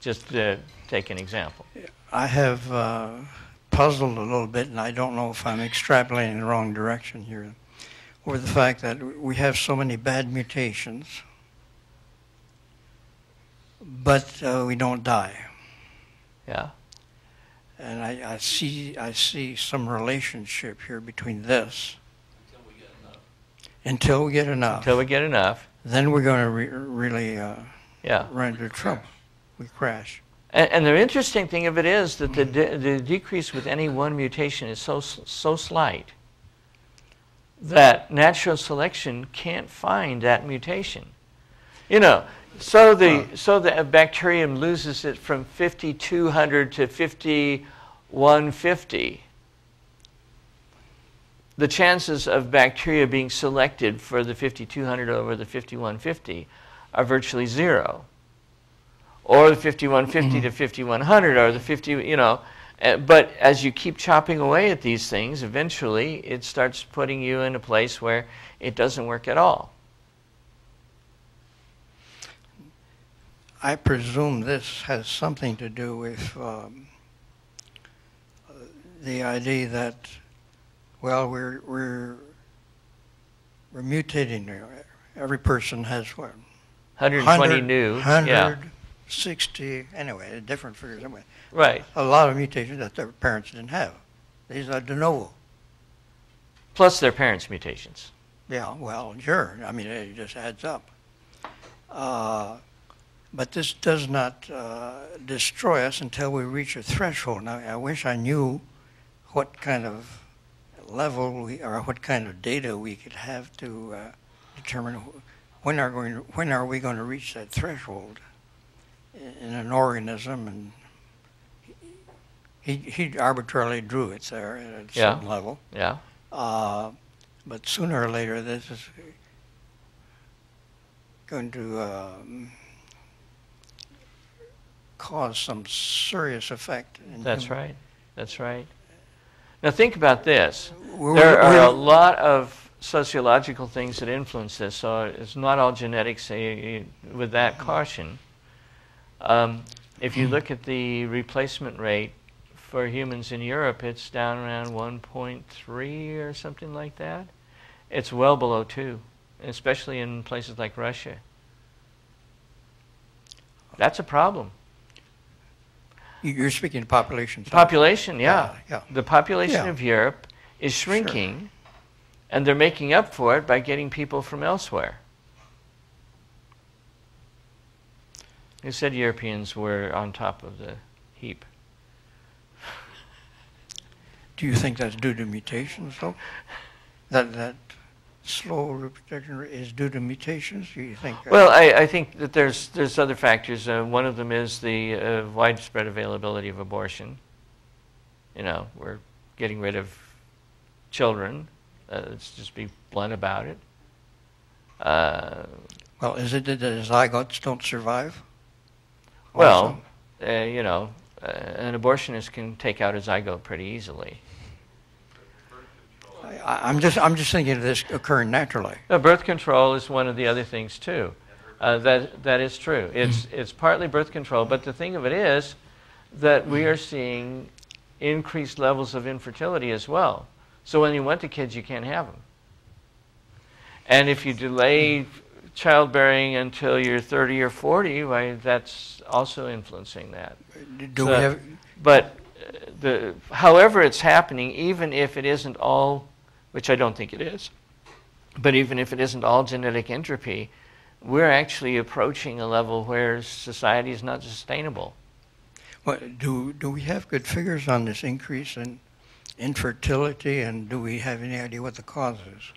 Just to take an example. I have uh, puzzled a little bit, and I don't know if I'm extrapolating in the wrong direction here, over the fact that we have so many bad mutations, but uh, we don't die. Yeah. And I, I see I see some relationship here between this. Until we get enough. Until we get enough. Until we get enough. Then we're going to re really uh, yeah. run into trouble. We crash. And, and the interesting thing of it is that the, de the decrease with any one mutation is so, so slight that natural selection can't find that mutation. You know, so the, so the bacterium loses it from fifty-two hundred to fifty-one fifty. The chances of bacteria being selected for the fifty-two hundred over the fifty-one fifty are virtually zero. Or the fifty-one fifty to fifty-one hundred or the fifty, you know. Uh, but as you keep chopping away at these things, eventually it starts putting you in a place where it doesn't work at all. I presume this has something to do with um, the idea that, well, we're, we're, we're mutating. Every person has what? one hundred twenty new. one hundred, yeah. sixty, anyway, different figures. Anyway. Right. A lot of mutations that their parents didn't have. These are de novo. Plus their parents' mutations. Yeah, well, sure. I mean, it just adds up. Uh, but this does not uh, destroy us until we reach a threshold. Now, I wish I knew what kind of level we, or what kind of data we could have to uh, determine when are, going to, when are we going to reach that threshold in an organism, and he, he arbitrarily drew it there at a yeah. certain level. Yeah. Uh, but sooner or later, this is going to um, cause some serious effect. In That's human. right. That's right. Now think about this. We're, there we're, are a lot of sociological things that influence this, so it's not all genetics. So you, you, with that caution. Um, if you look at the replacement rate for humans in Europe, it's down around one point three or something like that. It's well below two, especially in places like Russia. That's a problem. You're speaking of population. Sorry. Population, yeah. yeah, yeah. The population yeah. of Europe is shrinking, sure. and they're making up for it by getting people from elsewhere. Who said Europeans were on top of the heap? Do you think that's due to mutations, though? That that slow reproduction is due to mutations? Do you think? Well, I, I think that there's there's other factors. Uh, one of them is the uh, widespread availability of abortion. You know, we're getting rid of children. Uh, let's just be blunt about it. Uh, well, is it that the zygotes don't survive? Well, uh, you know, uh, an abortionist can take out a zygote pretty easily. I, I'm just, I'm just thinking of this occurring naturally. No, birth control is one of the other things too. Uh, that that is true. It's it's partly birth control, but the thing of it is that we are seeing increased levels of infertility as well. So when you want the kids, you can't have them. And if you delay childbearing until you're thirty or forty, well, that's also influencing that. Do so, we have but the, however it's happening, even if it isn't all, which I don't think it is, But even if it isn't all genetic entropy, we're actually approaching a level where society is not sustainable. Well, do, do we have good figures on this increase in infertility, and do we have any idea what the cause is?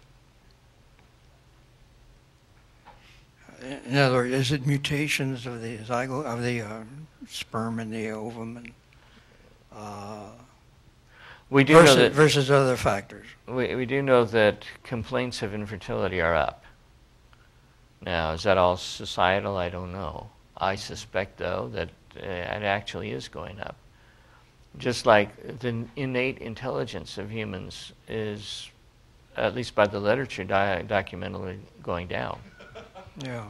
In other words, is it mutations of the zygote, of the uh, sperm and the ovum, and, uh, we do versus, know that, versus other factors? We, we do know that complaints of infertility are up. Now, is that all societal? I don't know. I suspect, though, that it actually is going up. Just like the innate intelligence of humans is, at least by the literature, documentally going down. Yeah.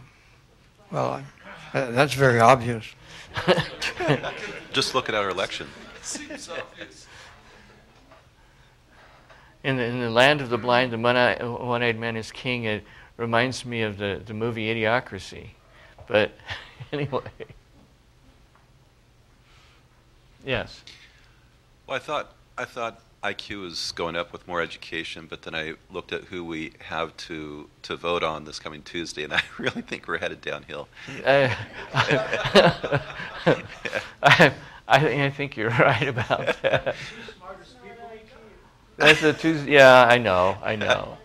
Well, I, uh, that's very obvious. Just look at our election. It seems obvious. In the, in the land of the blind, the one-eyed man is king. It reminds me of the, the movie Idiocracy. But anyway. Yes. Well, I thought I thought I Q was going up with more education, but then I looked at who we have to to vote on this coming Tuesday, and I really think we're headed downhill. Uh, I, I, I think you're right about that. That's a Tuesday. Yeah, I know. I know.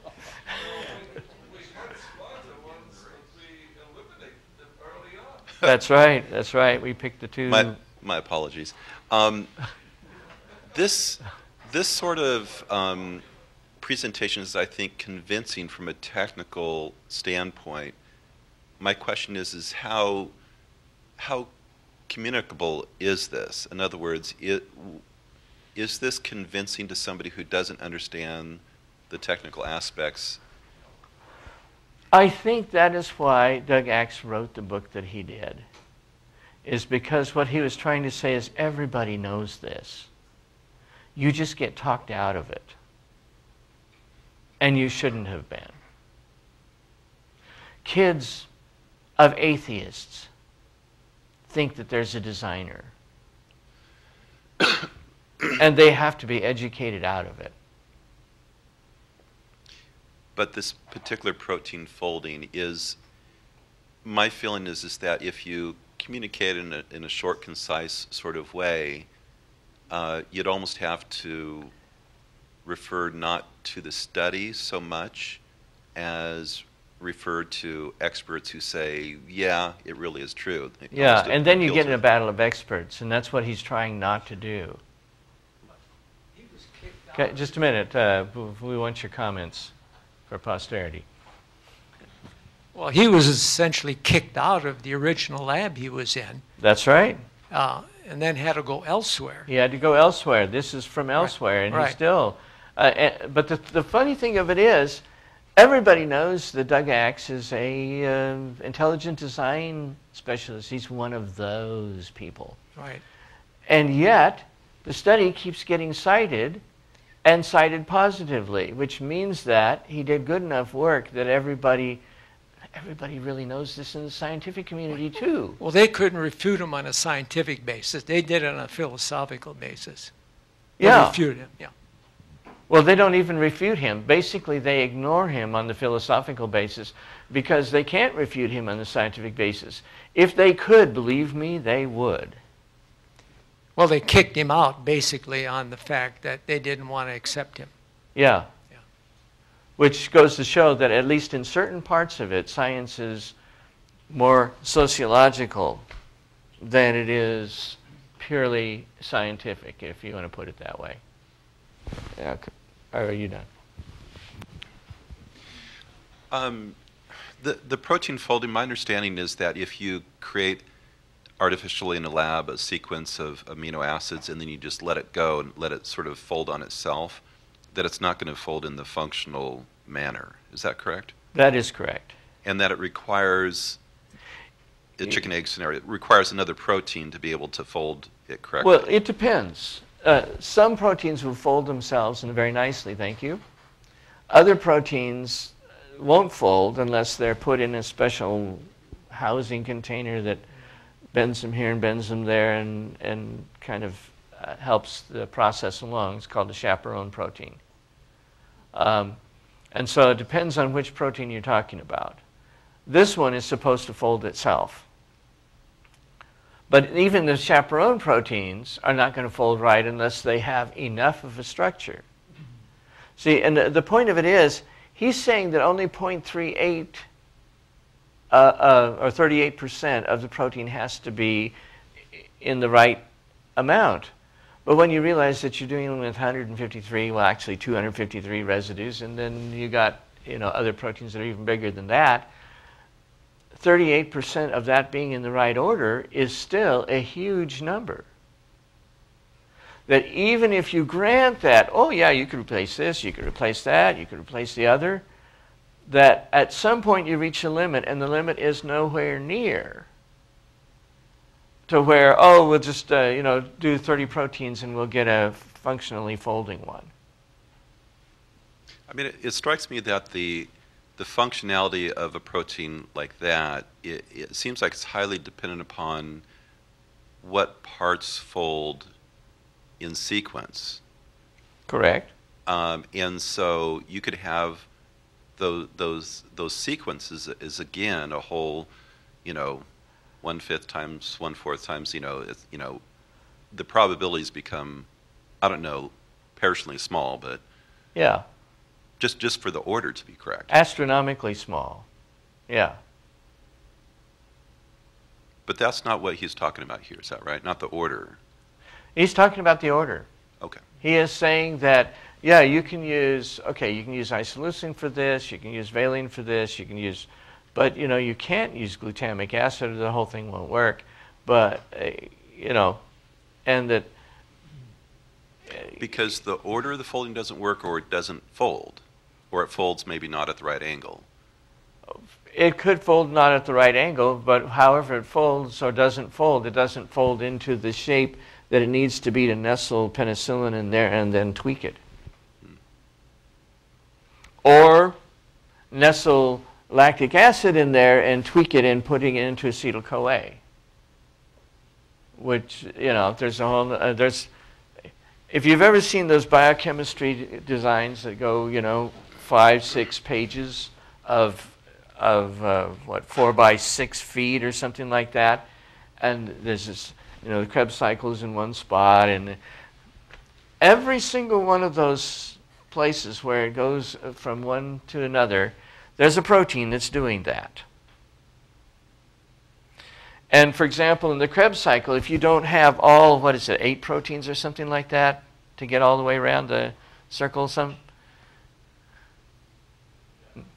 That's right. That's right. We picked the two. My, my apologies. Um, This, this sort of um, presentation is, I think, convincing from a technical standpoint. My question is, is how, how communicable is this? In other words, it, is this convincing to somebody who doesn't understand the technical aspects? I think that is why Doug Axe wrote the book that he did, is because what he was trying to say is everybody knows this. You just get talked out of it. And you shouldn't have been. Kids of atheists think that there's a designer. And they have to be educated out of it. But this particular protein folding is, my feeling is, is that if you communicate in a, in a short, concise sort of way, Uh, you'd almost have to refer not to the study so much as refer to experts who say, yeah, it really is true. It yeah, and then you get in a battle of experts, and that's what he's trying not to do. He was kicked out. Just a minute. Uh, we want your comments for posterity. Well, he was essentially kicked out of the original lab he was in. That's right. Uh, and then had to go elsewhere. He had to go elsewhere. This is from elsewhere, right. and right. He still. Uh, and, but the, the funny thing of it is, everybody knows that Doug Axe is a uh, intelligent design specialist. He's one of those people. Right. And yet, the study keeps getting cited, and cited positively, which means that he did good enough work that everybody. Everybody really knows this in the scientific community, too. Well, they couldn't refute him on a scientific basis. They did it on a philosophical basis. They yeah. refute him, yeah. Well, they don't even refute him. Basically, they ignore him on the philosophical basis because they can't refute him on the scientific basis. If they could, believe me, they would. Well, they kicked him out, basically, on the fact that they didn't want to accept him. Yeah. Which goes to show that at least in certain parts of it, science is more sociological than it is purely scientific, if you want to put it that way. Yeah, are you done? Um, the, the protein folding, my understanding is that if you create artificially in a lab a sequence of amino acids and then you just let it go and let it sort of fold on itself, that it's not going to fold in the functional manner. Is that correct? That is correct. And that it requires, the chicken egg scenario, it requires another protein to be able to fold it correctly. Well, it depends. Uh, some proteins will fold themselves and very nicely, thank you. Other proteins won't fold unless they're put in a special housing container that bends them here and bends them there and, and kind of Uh, helps the process along. It's called the chaperone protein. Um, And so it depends on which protein you're talking about. This one is supposed to fold itself. But even the chaperone proteins are not going to fold right unless they have enough of a structure. See, and the point of it is, he's saying that only zero point three eight uh, uh, or thirty-eight percent of the protein has to be in the right amount. But when you realize that you're dealing with one hundred fifty-three, well, actually two hundred fifty-three residues, and then you got, you know, other proteins that are even bigger than that, thirty-eight percent of that being in the right order is still a huge number. That even if you grant that, oh yeah, you could replace this, you could replace that, you could replace the other, that at some point you reach a limit, and the limit is nowhere near to where, oh, we'll just, uh, you know, do thirty proteins and we'll get a functionally folding one. I mean, it, it strikes me that the the functionality of a protein like that, it, it seems like it's highly dependent upon what parts fold in sequence. Correct. Um, and so you could have those those those sequences is again a whole, you know, one fifth times one fourth times you know it's, you know, the probabilities become, I don't know, perishingly small, but yeah. Just, just for the order to be correct. Astronomically small, yeah. But that's not what he's talking about here, is that right? Not the order. He's talking about the order. Okay. He is saying that, yeah, you can use, okay, you can use isoleucine for this, you can use valine for this, you can use, but, you know, you can't use glutamic acid or the whole thing won't work. But, uh, you know, and that... Uh, because the order of the folding doesn't work, or it doesn't fold. Or it folds maybe not at the right angle. It could fold not at the right angle, but however it folds or doesn't fold, it doesn't fold into the shape that it needs to be to nestle penicillin in there and then tweak it. Hmm. Or nestle lactic acid in there and tweak it in putting it into acetyl-CoA. Which, you know, there's a whole, uh, there's, if you've ever seen those biochemistry designs that go, you know, five, six pages of, of uh, what, four by six feet or something like that, and there's this, you know, the Krebs cycle is in one spot, and every single one of those places where it goes from one to another, there's a protein that's doing that. And for example, in the Krebs cycle, if you don't have all, what is it, eight proteins or something like that to get all the way around the circle, some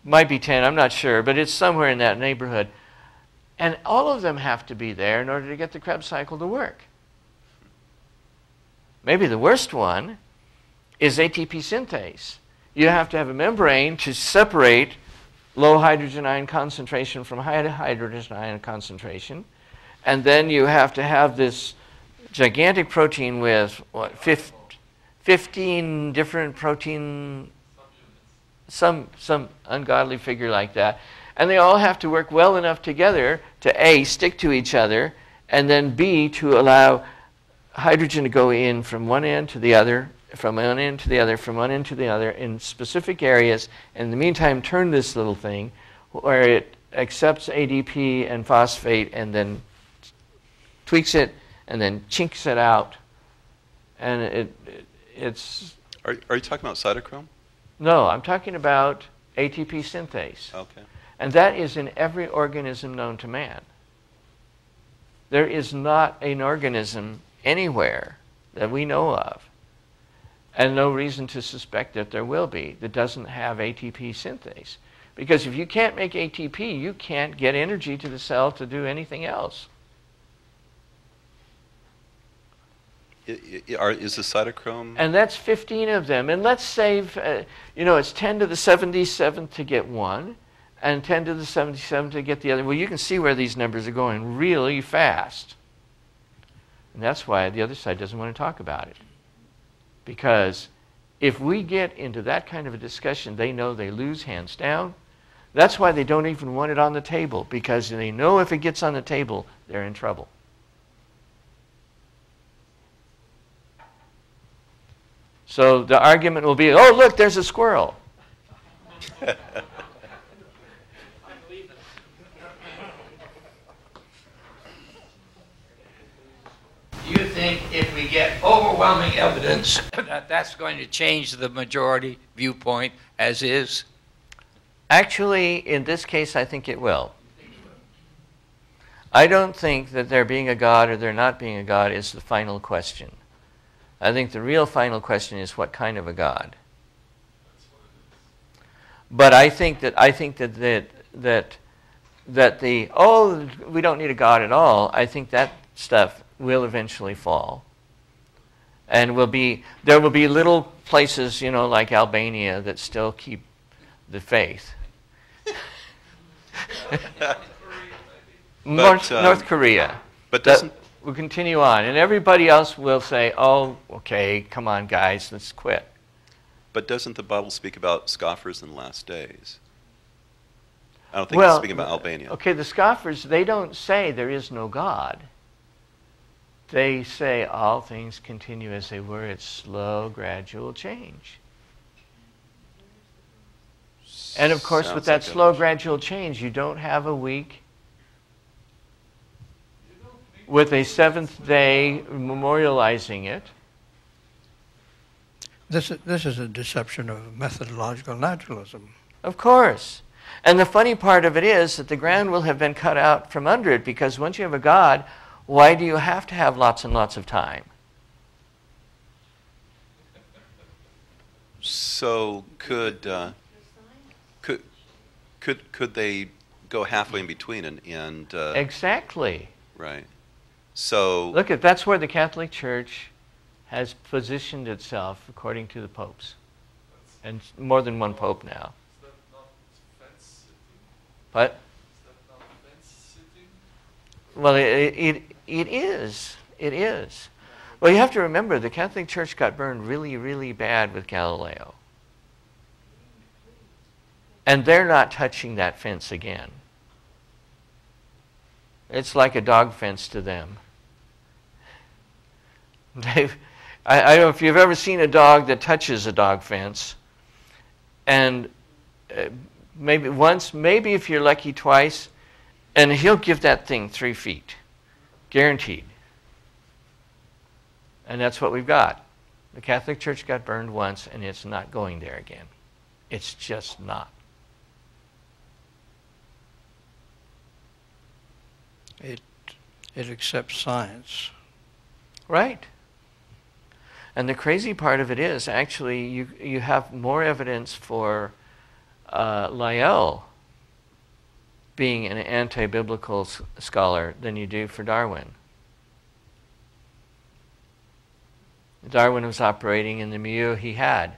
might be ten, I'm not sure, but it's somewhere in that neighborhood. And all of them have to be there in order to get the Krebs cycle to work. Maybe the worst one is A T P synthase. You have to have a membrane to separate low hydrogen ion concentration from high hydrogen ion concentration. And then you have to have this gigantic protein with, what, fifteen different protein, some, some ungodly figure like that. And they all have to work well enough together to, A, stick to each other, and then, B, to allow hydrogen to go in from one end to the other, from one end to the other, from one end to the other, in specific areas. In the meantime, turn this little thing where it accepts A D P and phosphate and then tweaks it and then chinks it out. And it, it it's... Are, are you talking about cytochrome? No, I'm talking about A T P synthase. Okay. And that is in every organism known to man. There is not an organism anywhere that we know of, and no reason to suspect that there will be, that doesn't have A T P synthase. Because if you can't make A T P, you can't get energy to the cell to do anything else. Is the cytochrome... And that's fifteen of them. And let's save, uh, you know, it's ten to the seventy-seventh to get one, and ten to the seventy-seventh to get the other. Well, you can see where these numbers are going really fast. And that's why the other side doesn't want to talk about it. Because if we get into that kind of a discussion, they know they lose hands down. That's why they don't even want it on the table, because they know if it gets on the table, they're in trouble. So the argument will be, oh, look, there's a squirrel. You think if we get overwhelming evidence that that's going to change the majority viewpoint as is? Actually, in this case, I think it will. I don't think that there being a God or there not being a God is the final question. I think the real final question is what kind of a God. But I think that I think that that that that the oh we don't need a God at all. I think that stuff will eventually fall, and will be there will be little places, you know, like Albania that still keep the faith. North, but, um, North Korea. But doesn't that we'll continue on, and everybody else will say, "Oh, okay, come on, guys, let's quit." But doesn't the Bible speak about scoffers in the last days? I don't think well, it's speaking about Albania. Okay, the scoffers—they don't say there is no God. They say all things continue as they were. It's slow, gradual change. And of course, Sounds with that like slow, gradual change, you don't have a week. With a seventh day memorializing it. This is, this is a deception of methodological naturalism. Of course. And the funny part of it is that the ground will have been cut out from under it, because once you have a God, why do you have to have lots and lots of time? So could, uh, could, could, could they go halfway in between and... and uh, exactly. Right. So look at that's where the Catholic Church has positioned itself according to the popes, and more than one pope now. Is that not fence sitting? What? Is that not fence sitting? Well, it, it it is. It is. Well, you have to remember the Catholic Church got burned really, really bad with Galileo, and they're not touching that fence again. It's like a dog fence to them. They've, I, I don't know if you've ever seen a dog that touches a dog fence. And uh, maybe once, maybe if you're lucky twice, and he'll give that thing three feet. Guaranteed. And that's what we've got. The Catholic Church got burned once, and it's not going there again. It's just not. It, it accepts science. Right. And the crazy part of it is, actually, you, you have more evidence for uh, Lyell being an anti-biblical scholar than you do for Darwin. Darwin was operating in the milieu he had.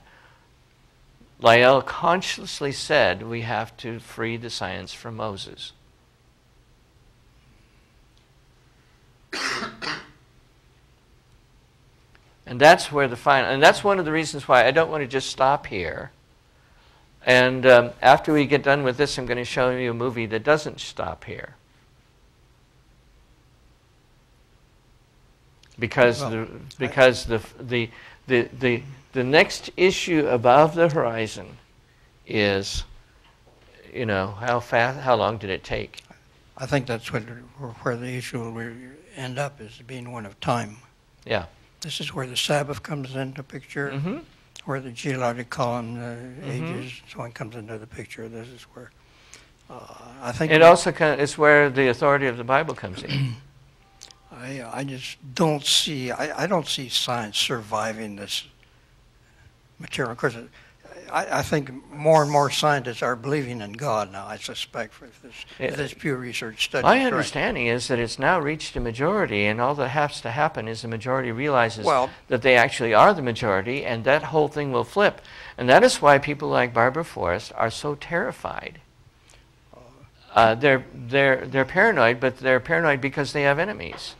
Lyell consciously said, we have to free the science from Moses. And that's where the final, and that's one of the reasons why I don't want to just stop here. And um, after we get done with this, I'm going to show you a movie that doesn't stop here. Because well, the because I, the, the the the the next issue above the horizon is, you know, how fast, how long did it take? I think that's what, where the issue will end up, is being one of time. Yeah. This is where the Sabbath comes into picture, mm-hmm. where the geologic column, uh, mm-hmm. ages, so on comes into the picture. This is where uh, I think it also can, it's where the authority of the Bible comes in. I I just don't see I, I don't see science surviving this material. Of course, I, I think more and more scientists are believing in God now. I suspect for this, it, for this Pew Research study. My understanding is that it's now reached a majority, and all that has to happen is the majority realizes well, that they actually are the majority, and that whole thing will flip. And that is why people like Barbara Forrest are so terrified. Uh, they're they're they're paranoid, but they're paranoid because they have enemies.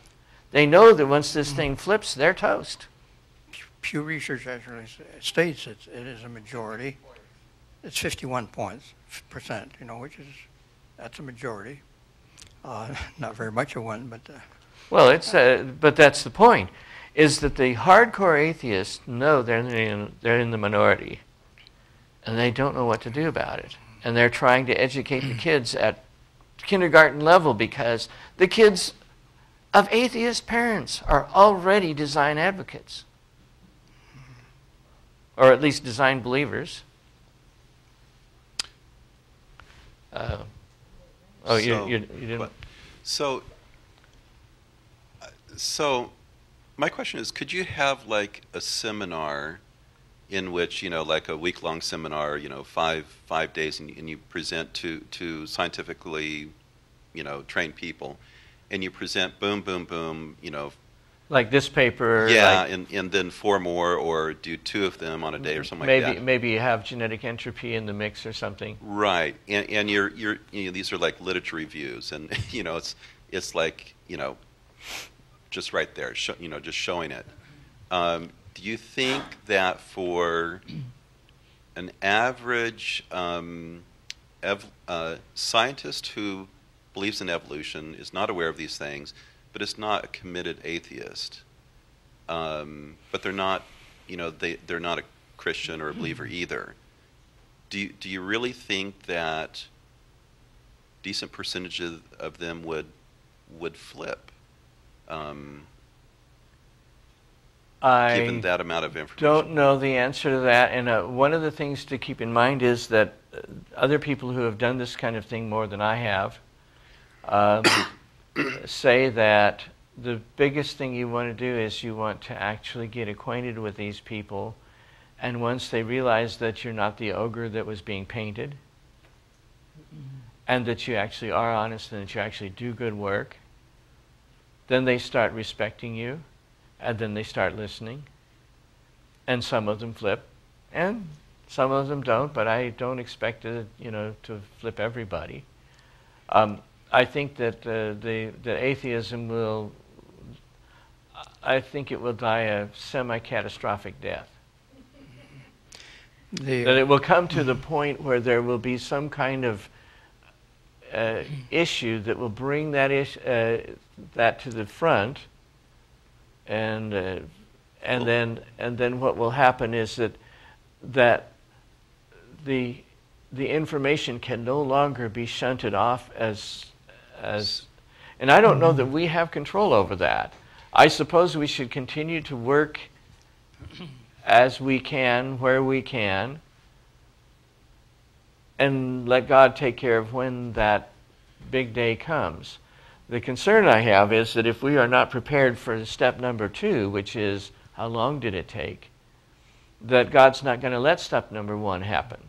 They know that once this mm-hmm. thing flips, they're toast. Pew Research actually states it, it is a majority. It's fifty-one points percent, you know, which is that's a majority. Uh, not very much of one, but uh, well, it's uh, but that's the point, is that the hardcore atheists know they're in, they're in the minority, and they don't know what to do about it. And they're trying to educate the kids at kindergarten level, because the kids of atheist parents are already design advocates, or at least design believers. Uh, oh, so, you, you, you didn't. But, so, so, my question is: could you have like a seminar, in which you know, like a week-long seminar, you know, five five days, and, and you present to to scientifically, you know, trained people, and you present boom, boom, boom, you know. Like this paper. Yeah, like, and, and then four more, or do two of them on a day or something maybe, like that. Maybe you have genetic entropy in the mix or something. Right, and, and you're, you're, you know, these are like literature reviews, and you know, it's, it's like, you know, just right there, sh you know, just showing it. Um, do you think that for an average um, ev uh, scientist who believes in evolution, is not aware of these things, but it's not a committed atheist. Um, but they're not, you know, they, they're not a Christian or a believer either. Do you, do you really think that decent percentage of, of them would, would flip, um, I given that amount of information? Don't know the answer to that. And uh, one of the things to keep in mind is that other people who have done this kind of thing more than I have um, say that the biggest thing you want to do is you want to actually get acquainted with these people, and once they realize that you're not the ogre that was being painted, and that you actually are honest and that you actually do good work, then they start respecting you, and then they start listening, and some of them flip and some of them don't, but I don't expect it, you know, to flip everybody. Um, I think that uh, the, the atheism will, I think it will die a semi-catastrophic death. The that it will come to the point where there will be some kind of uh, issue that will bring that, ish, uh, that to the front, and, uh, and, well, then, and then what will happen is that, that the, the information can no longer be shunted off as As, and I don't know that we have control over that. I suppose we should continue to work as we can, where we can, and let God take care of when that big day comes. The concern I have is that if we are not prepared for step number two, which is how long did it take, that God's not going to let step number one happen.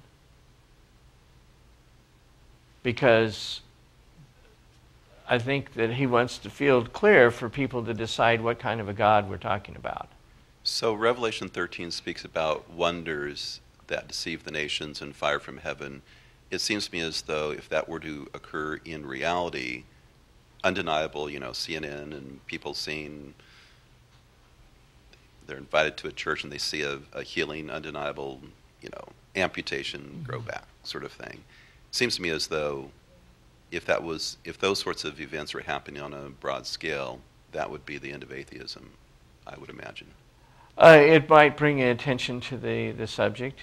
Because I think that he wants the field clear for people to decide what kind of a God we're talking about. So Revelation thirteen speaks about wonders that deceive the nations and fire from heaven. It seems to me as though if that were to occur in reality, undeniable, you know, C N N and people seeing, they're invited to a church and they see a, a healing, undeniable, you know, amputation, mm-hmm. grow back sort of thing. It seems to me as though if that was, if those sorts of events were happening on a broad scale, that would be the end of atheism, I would imagine. Uh, it might bring attention to the, the subject.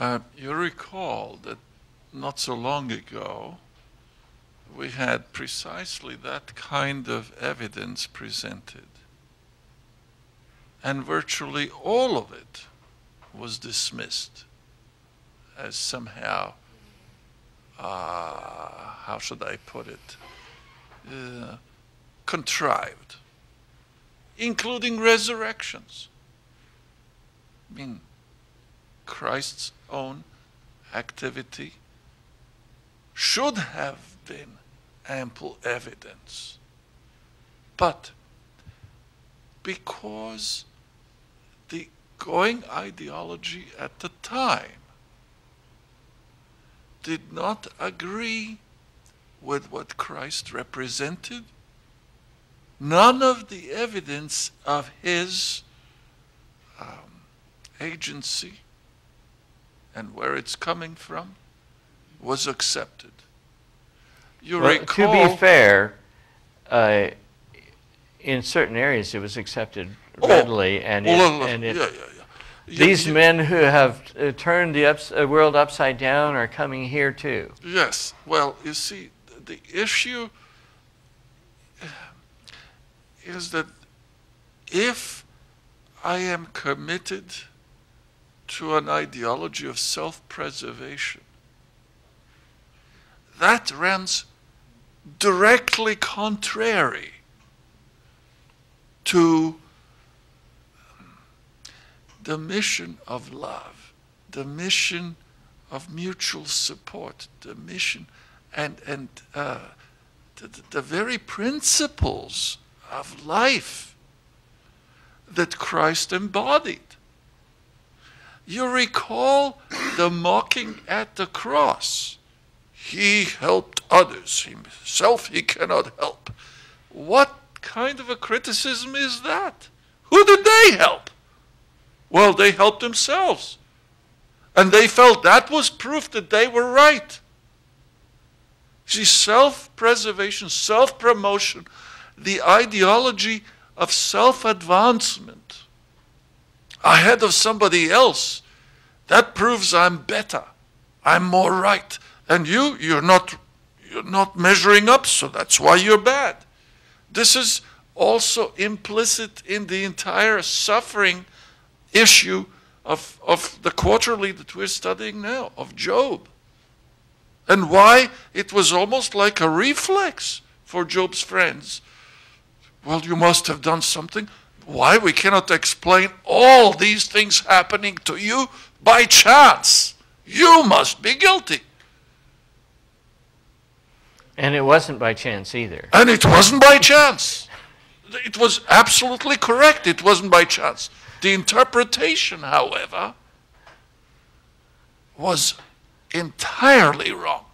Uh, you recall that not so long ago, we had precisely that kind of evidence presented. And virtually all of it was dismissed as somehow, uh, how should I put it, uh, contrived, including resurrections. I mean, Christ's own activity should have been ample evidence. But because the going ideology at the time did not agree with what Christ represented, none of the evidence of his um, agency and where it's coming from was accepted. You well, recall, to be fair, uh, in certain areas it was accepted readily. Oh, and, well, it, and it, yeah, yeah, yeah. These yeah, men yeah. who have uh, turned the ups, uh, world upside down are coming here too. Yes. Well, you see, the issue is that if I am committed to an ideology of self-preservation, that runs directly contrary to the mission of love, the mission of mutual support, the mission and, and uh, the, the very principles of life that Christ embodied. You recall the mocking at the cross. He helped others. Himself he cannot help. What kind of a criticism is that? Who did they help? Well, they helped themselves. And they felt that was proof that they were right. See, self-preservation, self-promotion, the ideology of self-advancement ahead of somebody else, that proves I'm better, I'm more right. And you, you're not, you're not measuring up, so that's why you're bad. This is also implicit in the entire suffering issue of, of the quarterly that we're studying now, of Job. And why it was almost like a reflex for Job's friends. Well, you must have done something. Why? We cannot explain all these things happening to you by chance. You must be guilty. And it wasn't by chance either. And it wasn't by chance. It was absolutely correct. It wasn't by chance. The interpretation, however, was entirely wrong.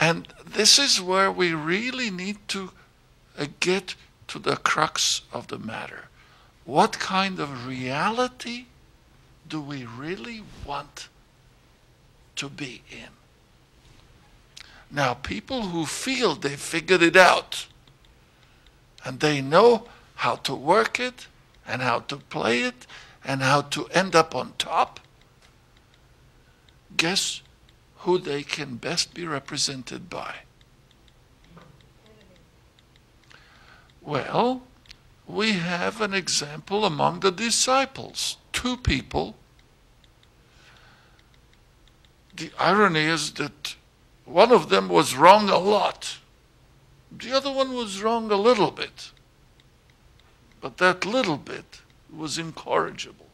And this is where we really need to uh, get to the crux of the matter. What kind of reality do we really want to be in? Now, people who feel they've figured it out and they know how to work it and how to play it and how to end up on top, guess who they can best be represented by? Well, we have an example among the disciples, two people. The irony is that one of them was wrong a lot. The other one was wrong a little bit. But that little bit was incorrigible.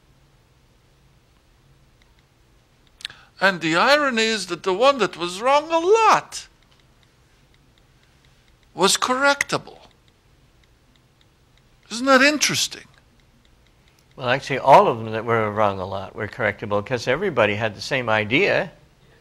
And the irony is that the one that was wrong a lot was correctable. Isn't that interesting? Well, actually, all of them that were wrong a lot were correctable because everybody had the same idea.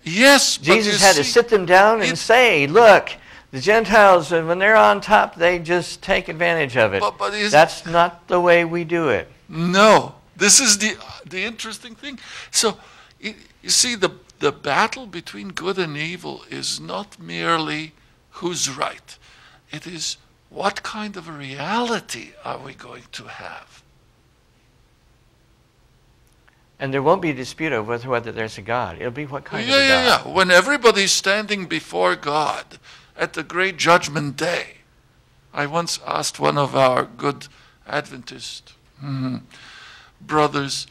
Yes, but Jesus had to sit them down and say, look, the Gentiles, when they're on top, they just take advantage of it. But, but that's not the way we do it. No, this is the, the interesting thing. So, you see, the, the battle between good and evil is not merely who's right. It is what kind of a reality are we going to have? And there won't be a dispute over whether there's a God. It'll be what kind yeah, of a yeah, God. Yeah, yeah. When everybody's standing before God at the great judgment day, I once asked one of our good Adventist mm-hmm, brothers,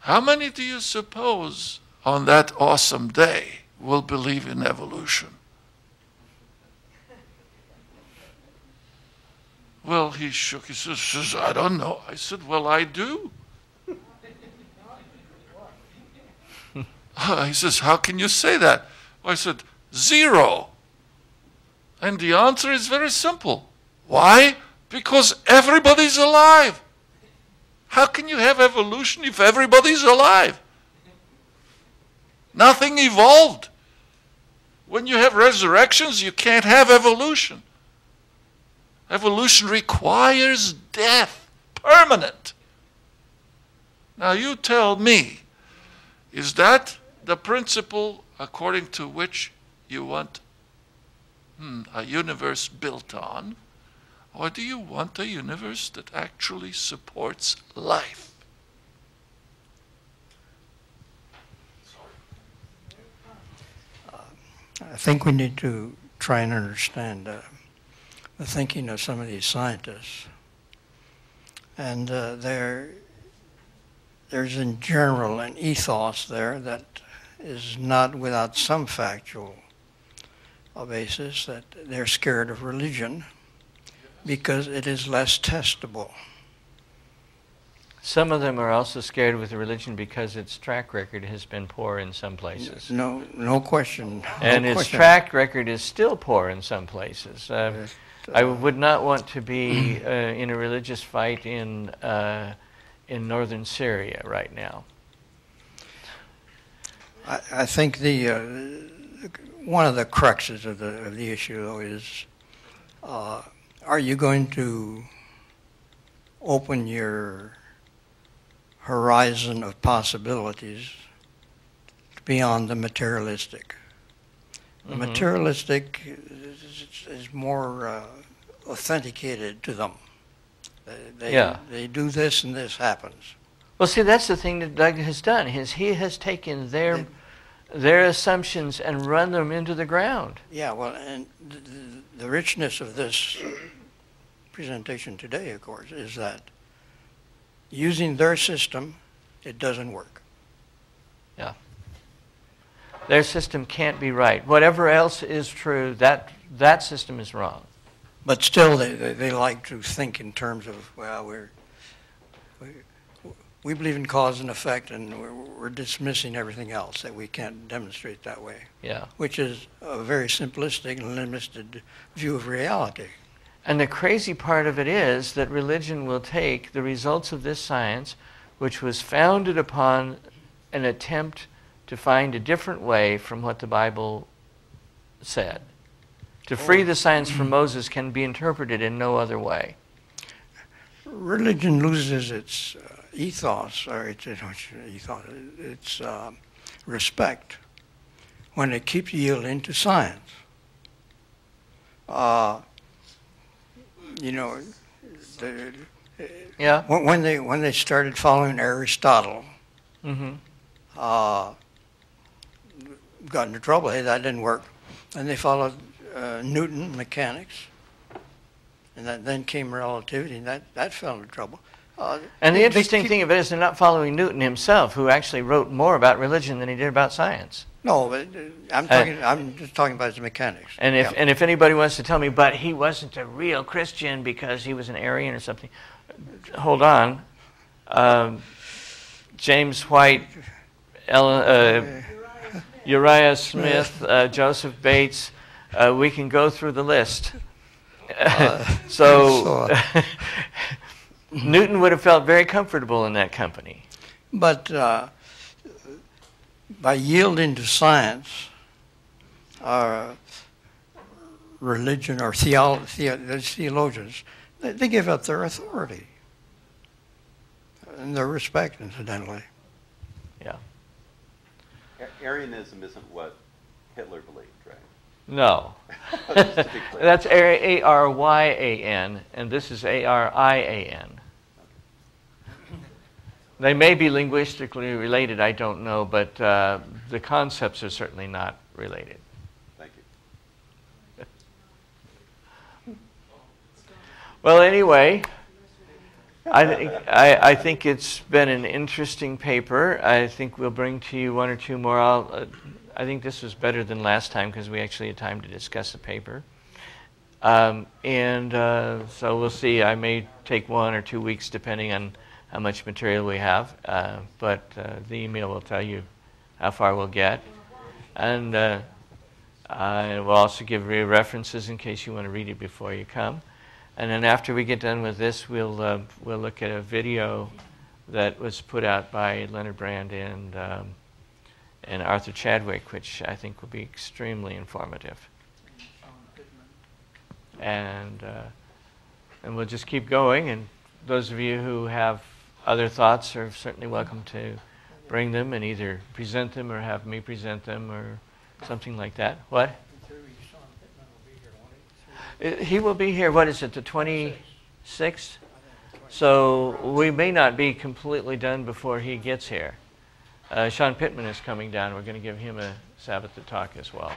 how many do you suppose on that awesome day will believe in evolution? Well, he shook his head. He says, I don't know. I said, well, I do. He says, how can you say that? I said, zero. And the answer is very simple. Why? Because everybody's alive. How can you have evolution if everybody's alive? Nothing evolved. When you have resurrections, you can't have evolution. Evolution requires death, permanent. Now you tell me, is that the principle according to which you want hmm, a universe built on? or do you want a universe that actually supports life? I think we need to try and understand uh, the thinking of some of these scientists. And uh, there, there's in general an ethos there that is not without some factual basis, that they're scared of religion because it is less testable. Some of them are also scared with religion because its track record has been poor in some places. No, no question. And no its question. track record is still poor in some places. Uh, yes. uh, I would not want to be uh, in a religious fight in uh, in northern Syria right now. I, I think the uh, one of the cruxes of the of the issue though is, uh, are you going to open your horizon of possibilities beyond the materialistic? The mm-hmm. materialistic is, is more uh, authenticated to them. They, they, yeah. they do this and this happens. Well, see, that's the thing that Doug has done. His, he has taken their, they, their assumptions and run them into the ground. Yeah, well, and th the richness of this presentation today, of course, is that using their system, it doesn't work. Yeah. Their system can't be right. Whatever else is true, that, that system is wrong. But still, they, they, they like to think in terms of, well, we're, we, we believe in cause and effect, and we're, we're dismissing everything else that we can't demonstrate that way. Yeah. Which is a very simplistic and limited view of reality. And the crazy part of it is that religion will take the results of this science, which was founded upon an attempt to find a different way from what the Bible said. To free the science from Moses can be interpreted in no other way. Religion loses its uh, ethos, or its, ethos, its uh, respect, when it keeps yielding to science. Uh, You know, the, yeah. when they when they started following Aristotle, mm-hmm. uh, got into trouble. Hey, that didn't work. And they followed uh, Newton mechanics, and that, then came relativity, and that that fell into trouble. Uh, and the interesting thing of it is they're not following Newton himself, who actually wrote more about religion than he did about science. No, but I'm talking. Uh, I'm just talking about his mechanics. And if yeah. and if anybody wants to tell me, but he wasn't a real Christian because he was an Arian or something, hold on. Um, James White, Ellen, uh, Uriah Smith, uh, Joseph Bates. Uh, we can go through the list. Uh, so Newton would have felt very comfortable in that company. But. Uh, By yielding to science, uh, religion, or theolo the theologians, they, they give up their authority and their respect, incidentally. Yeah. A Arianism isn't what Hitler believed, right? No. That's A R Y A N, and this is A R I A N. They may be linguistically related, I don't know, but uh, the concepts are certainly not related. Thank you. Well, anyway, I, th I, I think it's been an interesting paper. I think we'll bring to you one or two more. I'll, uh, I think this was better than last time because we actually had time to discuss the paper. Um, and uh, so we'll see. I may take one or two weeks depending on how much material we have, uh, but uh, the email will tell you how far we'll get. And uh, I will also give you references in case you want to read it before you come. And then after we get done with this, we'll, uh, we'll look at a video that was put out by Leonard Brand and, um, and Arthur Chadwick, which I think will be extremely informative. And, uh, and we'll just keep going. And those of you who have other thoughts are certainly welcome to bring them and either present them or have me present them or something like that. What? He will be here, what is it, the twenty-sixth? So we may not be completely done before he gets here. Uh, Sean Pittman is coming down. We're going to give him a Sabbath to talk as well.